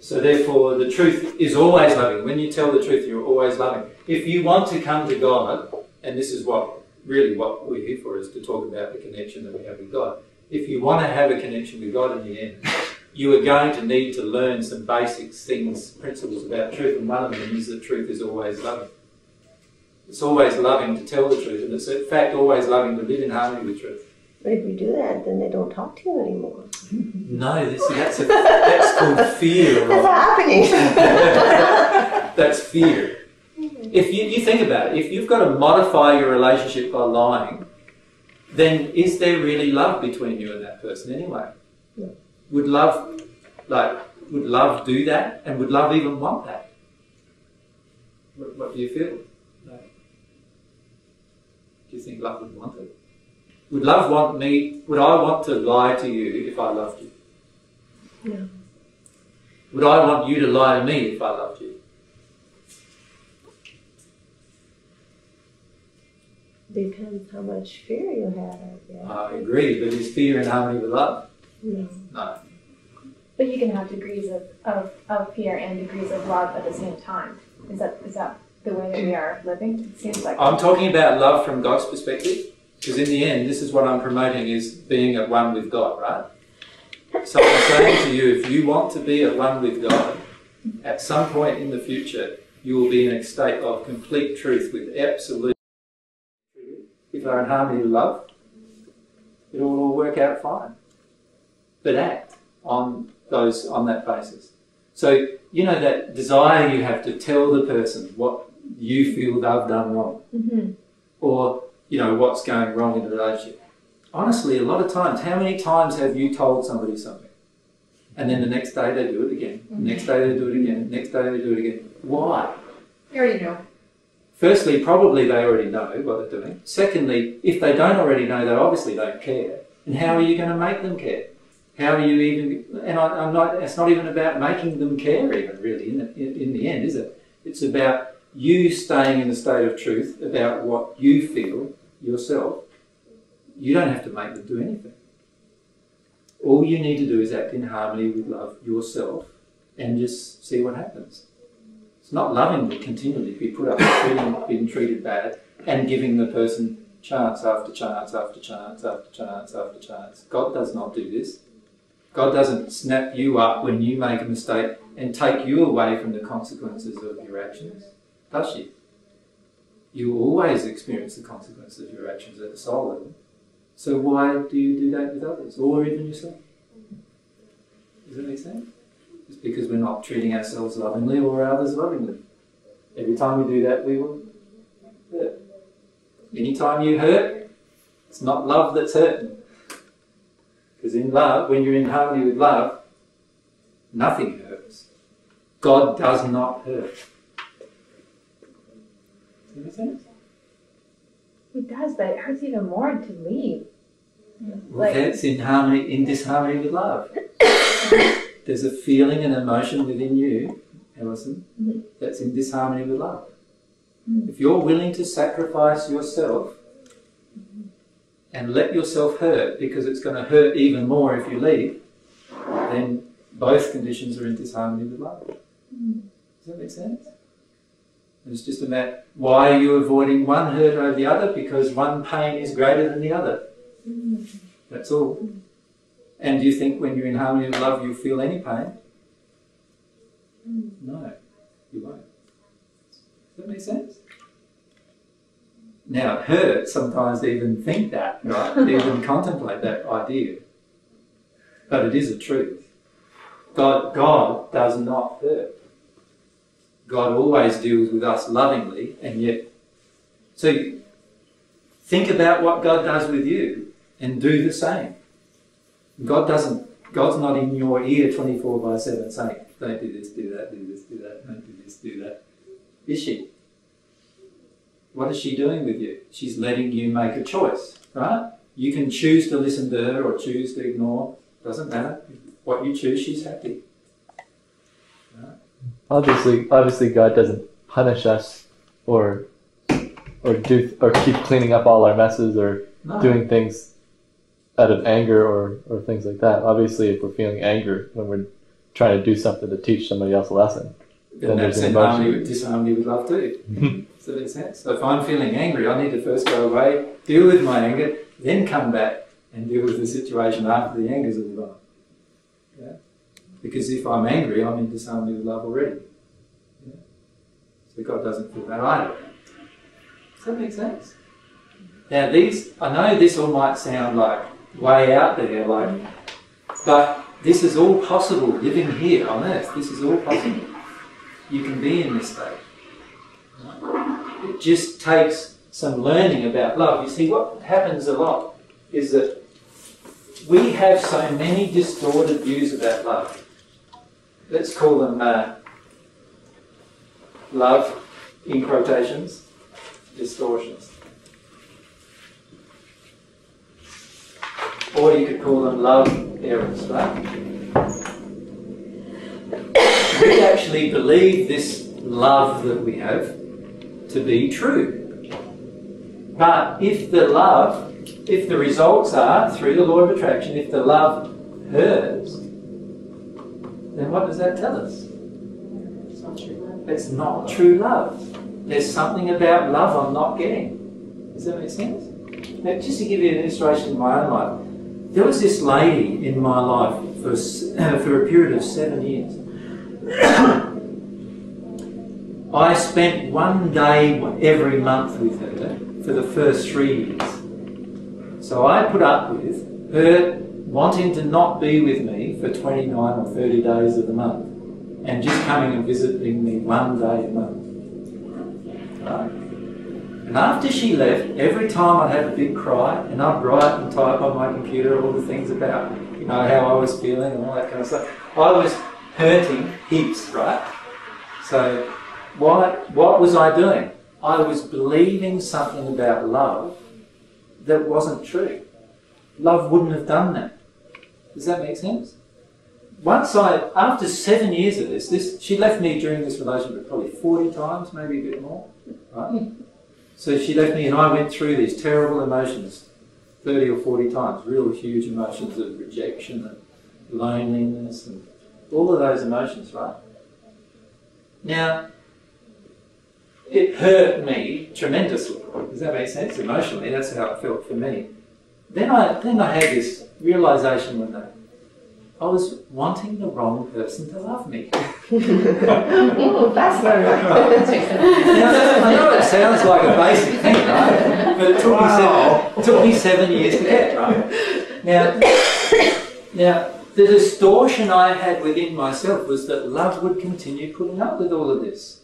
So therefore, the truth is always loving. When you tell the truth, you're always loving. If you want to come to God, and this is what really what we're here for, is to talk about the connection that we have with God. If you want to have a connection with God in the end, you are going to need to learn some basic things, principles about truth, and one of them is that truth is always loving. It's always loving to tell the truth, and it's in fact always loving to live in harmony with truth. But if you do that, then they don't talk to you anymore. No, this, that's, a, that's called fear. That's not happening. That's fear. Mm-hmm. if you, you think about it, if you've got to modify your relationship by lying, then is there really love between you and that person anyway? Yeah. Would love, like, would love do that? And would love even want that? What, what do you feel? Like, do you think love would want it? Would love want me, would I want to lie to you if I loved you? No. Would I want you to lie to me if I loved you? Depends how much fear you have, I guess. I agree, but is fear in harmony with love? No. No. But you can have degrees of, of, of fear and degrees of love at the same time. Is that, is that the way that we are living? It seems like I'm talking about love from God's perspective, because in the end, this is what I'm promoting, is being at one with God, right? So I'm saying to you, if you want to be at one with God, at some point in the future, you will be in a state of complete truth with absolute truth. If they're in harmony with love, it will all work out fine. But act on those on that basis. So, you know, that desire you have to tell the person what you feel they've done wrong, mm-hmm. or, you know, what's going wrong in the relationship. Honestly, a lot of times, how many times have you told somebody something? And then the next day they do it again. Mm-hmm. The next day they do it again. The next day they do it again. Why? They already know. Firstly, probably they already know what they're doing. Secondly, if they don't already know, they obviously don't care. And how are you going to make them care? How are you even... And I, I'm not, it's not even about making them care even, really, in the, in, in the end, is it? It's about you staying in the state of truth about what you feel yourself. You don't have to make them do anything. All you need to do is act in harmony with love yourself and just see what happens. It's not loving to continually be put up with treating, being treated bad and giving the person chance after chance after chance after chance after chance. God does not do this. God doesn't snap you up when you make a mistake and take you away from the consequences of your actions, does she? You always experience the consequences of your actions at the soul level. So why do you do that with others, or even yourself? Does that make sense? It's because we're not treating ourselves lovingly or others lovingly. Every time we do that, we will hurt. Anytime you hurt, it's not love that's hurting. Because in love, when you're in harmony with love, nothing hurts. God does not hurt. Does that make sense? It does, but it hurts even more to leave. Well, like, that's in harmony, in disharmony with love. There's a feeling and emotion within you, Alison, mm-hmm. that's in disharmony with love. Mm-hmm. If you're willing to sacrifice yourself mm-hmm. and let yourself hurt because it's going to hurt even more if you leave, then both conditions are in disharmony with love. Mm-hmm. Does that make sense? It's just a matter, why are you avoiding one hurt over the other? Because one pain is greater than the other. That's all. And do you think when you're in harmony with love you'll feel any pain? No, you won't. Does that make sense? Now, it hurts sometimes to even think that, right? To even contemplate that idea. But it is a truth. God, God does not hurt. God always deals with us lovingly, and yet... So think about what God does with you and do the same. God doesn't... God's not in your ear twenty-four by seven saying, don't do this, do that, do this, do that, don't do this, do that. Is she? What is she doing with you? She's letting you make a choice, right? You can choose to listen to her or choose to ignore. Doesn't matter. What you choose, she's happy. Obviously, obviously, God doesn't punish us, or, or do, or keep cleaning up all our messes, or no. doing things out of anger, or, or things like that. Obviously, if we're feeling anger when we're trying to do something to teach somebody else a lesson, then, then there's an emotion. Disharmony with love too. Does that make sense? So if I'm feeling angry, I need to first go away, deal with my anger, then come back and deal with the situation after the anger's all gone. Yeah. Because if I'm angry, I'm in disharmony with love already. Yeah. So God doesn't feel that either. Does that make sense? Now these, I know this all might sound like way out there, like, but this is all possible living here on earth. This is all possible. You can be in this state. it just takes some learning about love. You see, what happens a lot is that we have so many distorted views about love. Let's call them uh, love, in quotations, distortions. Or you could call them love errors, right? We actually believe this love that we have to be true. But if the love, if the results are, through the law of attraction, if the love hurts, then what does that tell us? It's not true love. It's not true love. There's something about love I'm not getting. Does that make sense? Now, just to give you an illustration in my own life, there was this lady in my life for, uh, for a period of seven years. I spent one day every month with her for the first three years. So I put up with her wanting to not be with me for twenty-nine or thirty days of the month and just coming and visiting me one day a month. Right? And after she left, every time I'd have a big cry, and I'd write and type on my computer all the things about, you know, how I was feeling and all that kind of stuff. I was hurting heaps, right? So what, what was I doing? I was believing something about love that wasn't true. Love wouldn't have done that. Does that make sense? Once I, after seven years of this, this she left me during this relationship probably forty times, maybe a bit more, right? So she left me and I went through these terrible emotions, thirty or forty times, real huge emotions of rejection and loneliness and all of those emotions, right? Now, it hurt me tremendously. Does that make sense? Emotionally, that's how it felt for me. Then I, then I had this realisation one day. I was wanting the wrong person to love me. Ooh, that's not right. Now, I know it sounds like a basic thing, right? But it took, wow. me, seven, it took me seven years to get, right? Now, now... the distortion I had within myself was that love would continue putting up with all of this.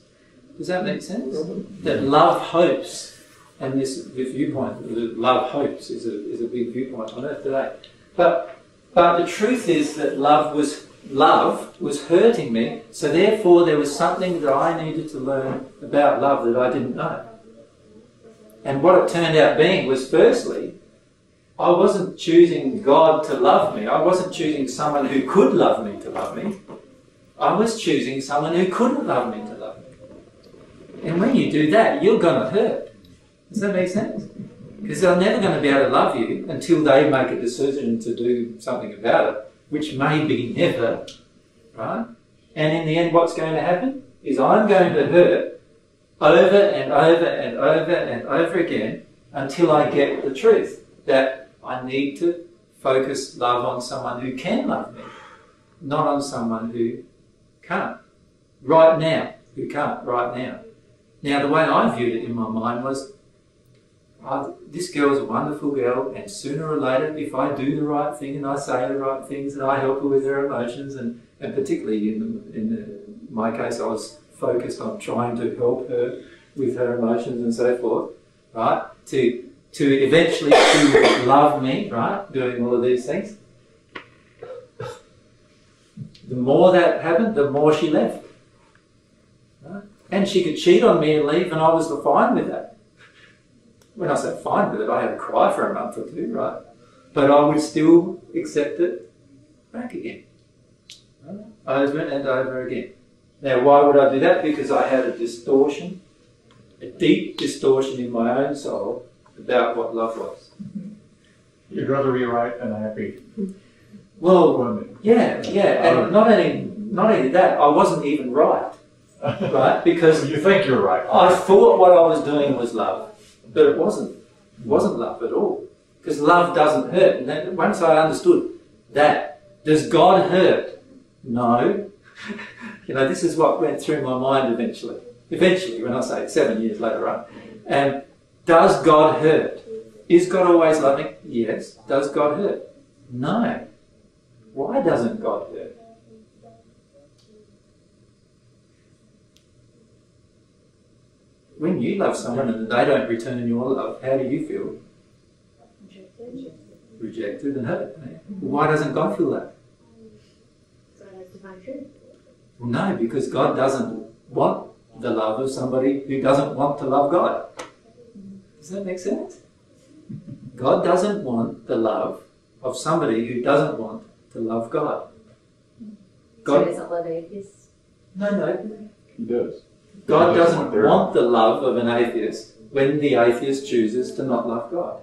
Does that make sense? Mm-hmm. That love hopes, and this viewpoint, love hopes is a, is a big viewpoint on earth today. But, but the truth is that love was, love was hurting me, so therefore there was something that I needed to learn about love that I didn't know. And what it turned out being was, firstly, I wasn't choosing God to love me. I wasn't choosing someone who could love me to love me. I was choosing someone who couldn't love me to love me. And when you do that, you're going to hurt. Does that make sense? Because they're never going to be able to love you until they make a decision to do something about it, which may be never, right? And in the end, what's going to happen is I'm going to hurt over and over and over and over again until I get the truth that I need to focus love on someone who can love me, not on someone who can't. Right now, who can't, right now. Now, the way I viewed it in my mind was, oh, this girl's a wonderful girl, and sooner or later, if I do the right thing and I say the right things and I help her with her emotions, and, and particularly in, the, in the, my case, I was focused on trying to help her with her emotions and so forth, right, to... to eventually to love me, right, doing all of these things. The more that happened, the more she left. Right? And she could cheat on me and leave, and I was fine with that. When I said fine with it, I had to cry for a month or two, right? But I would still accept it back again. Right? Over and over again. Now, why would I do that? Because I had a distortion, a deep distortion in my own soul, about what love was. You'd rather rewrite an happy. Well, woman. yeah, yeah, and um, not only not only that, I wasn't even right, right? Because you think you're right. I thought what I was doing was love, but it wasn't. It wasn't love at all, because love doesn't hurt. And then once I understood that, does God hurt? No. You know, this is what went through my mind eventually. Eventually, when I say seven years later, right? And does God hurt? Is God always loving? Yes. Does God hurt? No. Why doesn't God hurt? when you love someone and they don't return your love, how do you feel? Rejected. Rejected and hurt. Mm-hmm. Why doesn't God feel that? God has divine truth. Well, no, because God doesn't want the love of somebody who doesn't want to love God. Does that make sense? God doesn't want the love of somebody who doesn't want to love God. God so he doesn't love atheists? No, no. He does. God doesn't want the love of an atheist when the atheist chooses to not love God.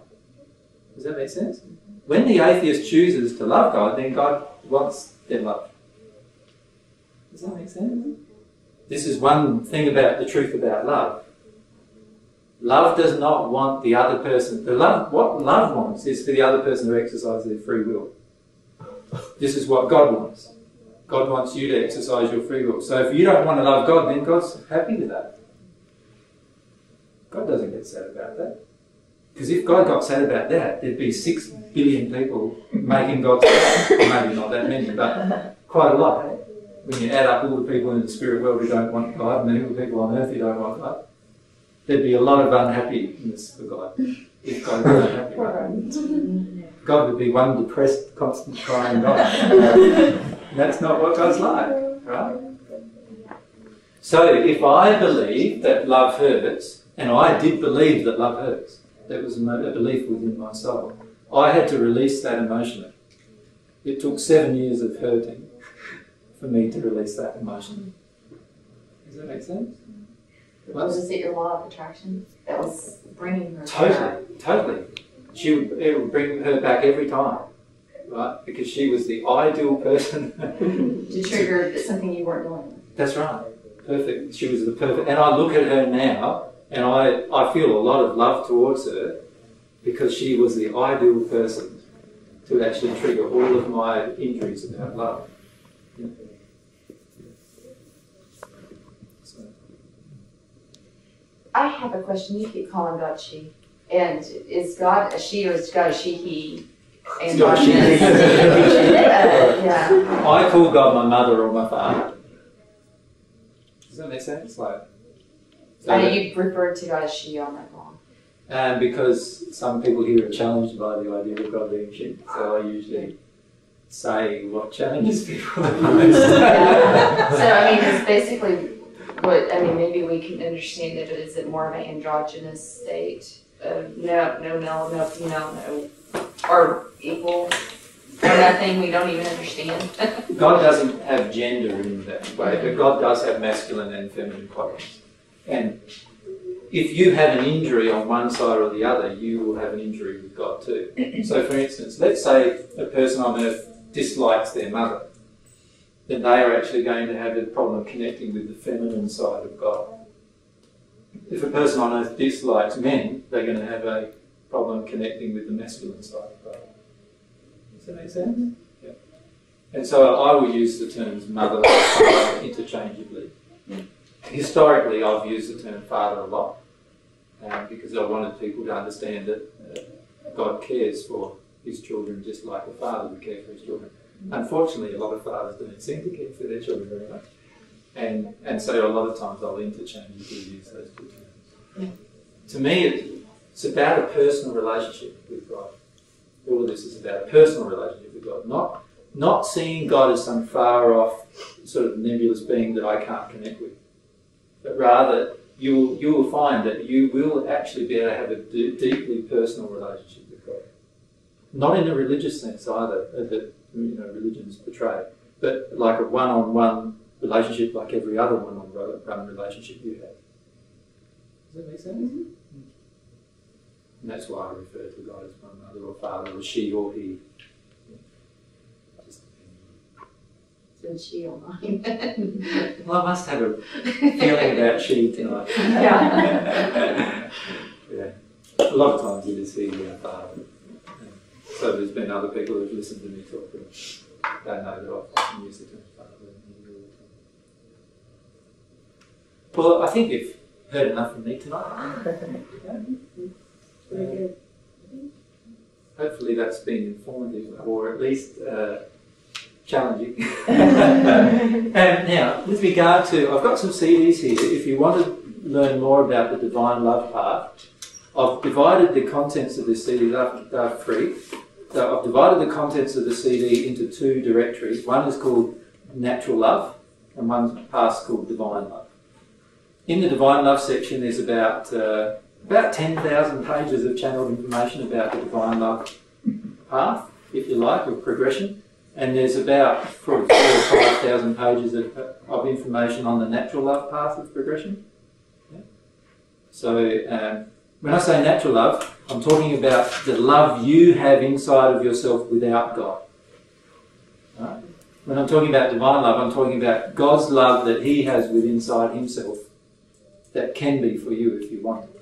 Does that make sense? When the atheist chooses to love God, then God wants their love. Does that make sense? This is one thing about the truth about love. Love does not want the other person. The love, what love wants is for the other person to exercise their free will. This is what God wants. God wants you to exercise your free will. So if you don't want to love God, then God's happy with that. God doesn't get sad about that. Because if God got sad about that, there'd be six billion people making God sad. Maybe not that many, but quite a lot. When you add up all the people in the spirit world who don't want God, and then all the people on earth who don't want God, there'd be a lot of unhappiness for God. If God was unhappy, right? God would be one depressed, constant crying God. And that's not what God's like, right? So if I believe that love hurts, and I did believe that love hurts, that was a belief within my soul, I had to release that emotionally. It took seven years of hurting for me to release that emotionally. Does that make sense? Once, was it your law of attraction that was bringing her totally, back? Totally. She would, it would bring her back every time. Right? Because she was the ideal person to trigger something you weren't doing. That's right. Perfect. She was the perfect. And I look at her now, and I, I feel a lot of love towards her because she was the ideal person to actually trigger all of my injuries about love. Yeah. So. I have a question. You keep calling God she. And is God a she or is God a she, he? And God, she, yeah. I call God my mother or my father. Does that make sense? Like, so and you refer to God as she on that long? Um, because some people here are challenged by the idea of God being she, so I usually say what challenges people the most. Yeah. So I mean, it's basically what I mean. Maybe we can understand it, but is it more of an androgynous state of no, no, no, no, no, no? Or equal, or nothing, we don't even understand. God doesn't have gender in that way, but God does have masculine and feminine qualities. And if you have an injury on one side or the other, you will have an injury with God too. So for instance, let's say a person on earth dislikes their mother, then they are actually going to have the problem of connecting with the feminine side of God. If a person on earth dislikes men, they're going to have a problem connecting with the masculine side of God. Does that make sense? Yeah. And so I will use the terms mother and father interchangeably. Historically, I've used the term father a lot um, because I wanted people to understand that uh, God cares for his children just like a father would care for his children. Unfortunately, a lot of fathers don't seem to care for their children very much. And, and so a lot of times I'll interchangeably use those two terms. To me, it's It's about a personal relationship with God. All of this is about a personal relationship with God, not, not seeing God as some far-off sort of nebulous being that I can't connect with. But rather, you'll, you will find that you will actually be able to have a d deeply personal relationship with God. Not in a religious sense either, that you know, religions portray, but like a one-on-one relationship like every other one-on-one relationship you have. Does that make sense? Mm-hmm. And that's why I refer to God as my mother or father or she or he. Yeah. Just depending on. So she or mine. Well, I must have a feeling about she tonight. Yeah. Yeah. A lot of times it is he or father. So there's been other people who've listened to me talk and they know that I often use the term father and he all the time. Well, I think you've heard enough from me tonight. Yeah. Uh, hopefully that's been informative or at least uh, challenging. And now, with regard to, I've got some C Ds here. If you wanted learn more about the Divine Love Path, I've divided the contents of this C D, they're free. So I've divided the contents of the C D into two directories. One is called Natural Love, and one past called Divine Love. In the Divine Love section, there's about uh, about ten thousand pages of channeled information about the Divine Love path, if you like, or progression. And there's about four or five thousand pages of, of information on the Natural Love path of progression. Yeah. So um, when I say natural love, I'm talking about the love you have inside of yourself without God. Right? When I'm talking about divine love, I'm talking about God's love that He has within inside Himself that can be for you if you want it.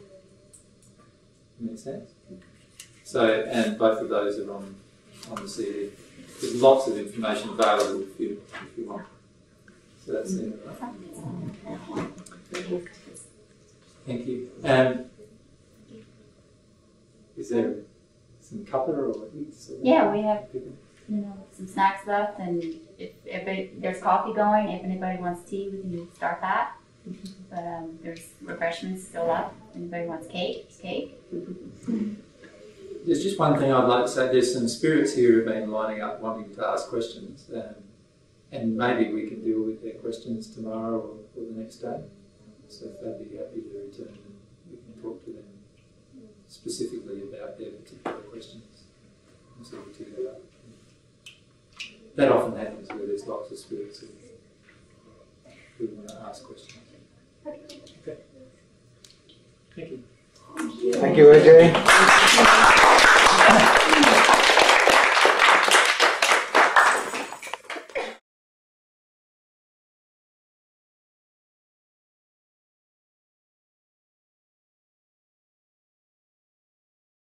Make sense? So, and both of those are on, on the C D. There's lots of information available if you, if you want. So that's it. Thank you. Um, is there some cuppa or what? Yeah, we have, you know, some snacks left, and if, if it, there's coffee going, if anybody wants tea, we can start that. But um, there's refreshments still up. Anybody wants cake? It's cake. There's just one thing I'd like to say. There's some spirits here who've been lining up wanting to ask questions, um, and maybe we can deal with their questions tomorrow or, or the next day. So if they'd be happy to return, we can talk to them specifically about their particular questions. So we'll do that. That often happens where there's lots of spirits who want to ask questions. Okay. Thank you. Thank you, A J.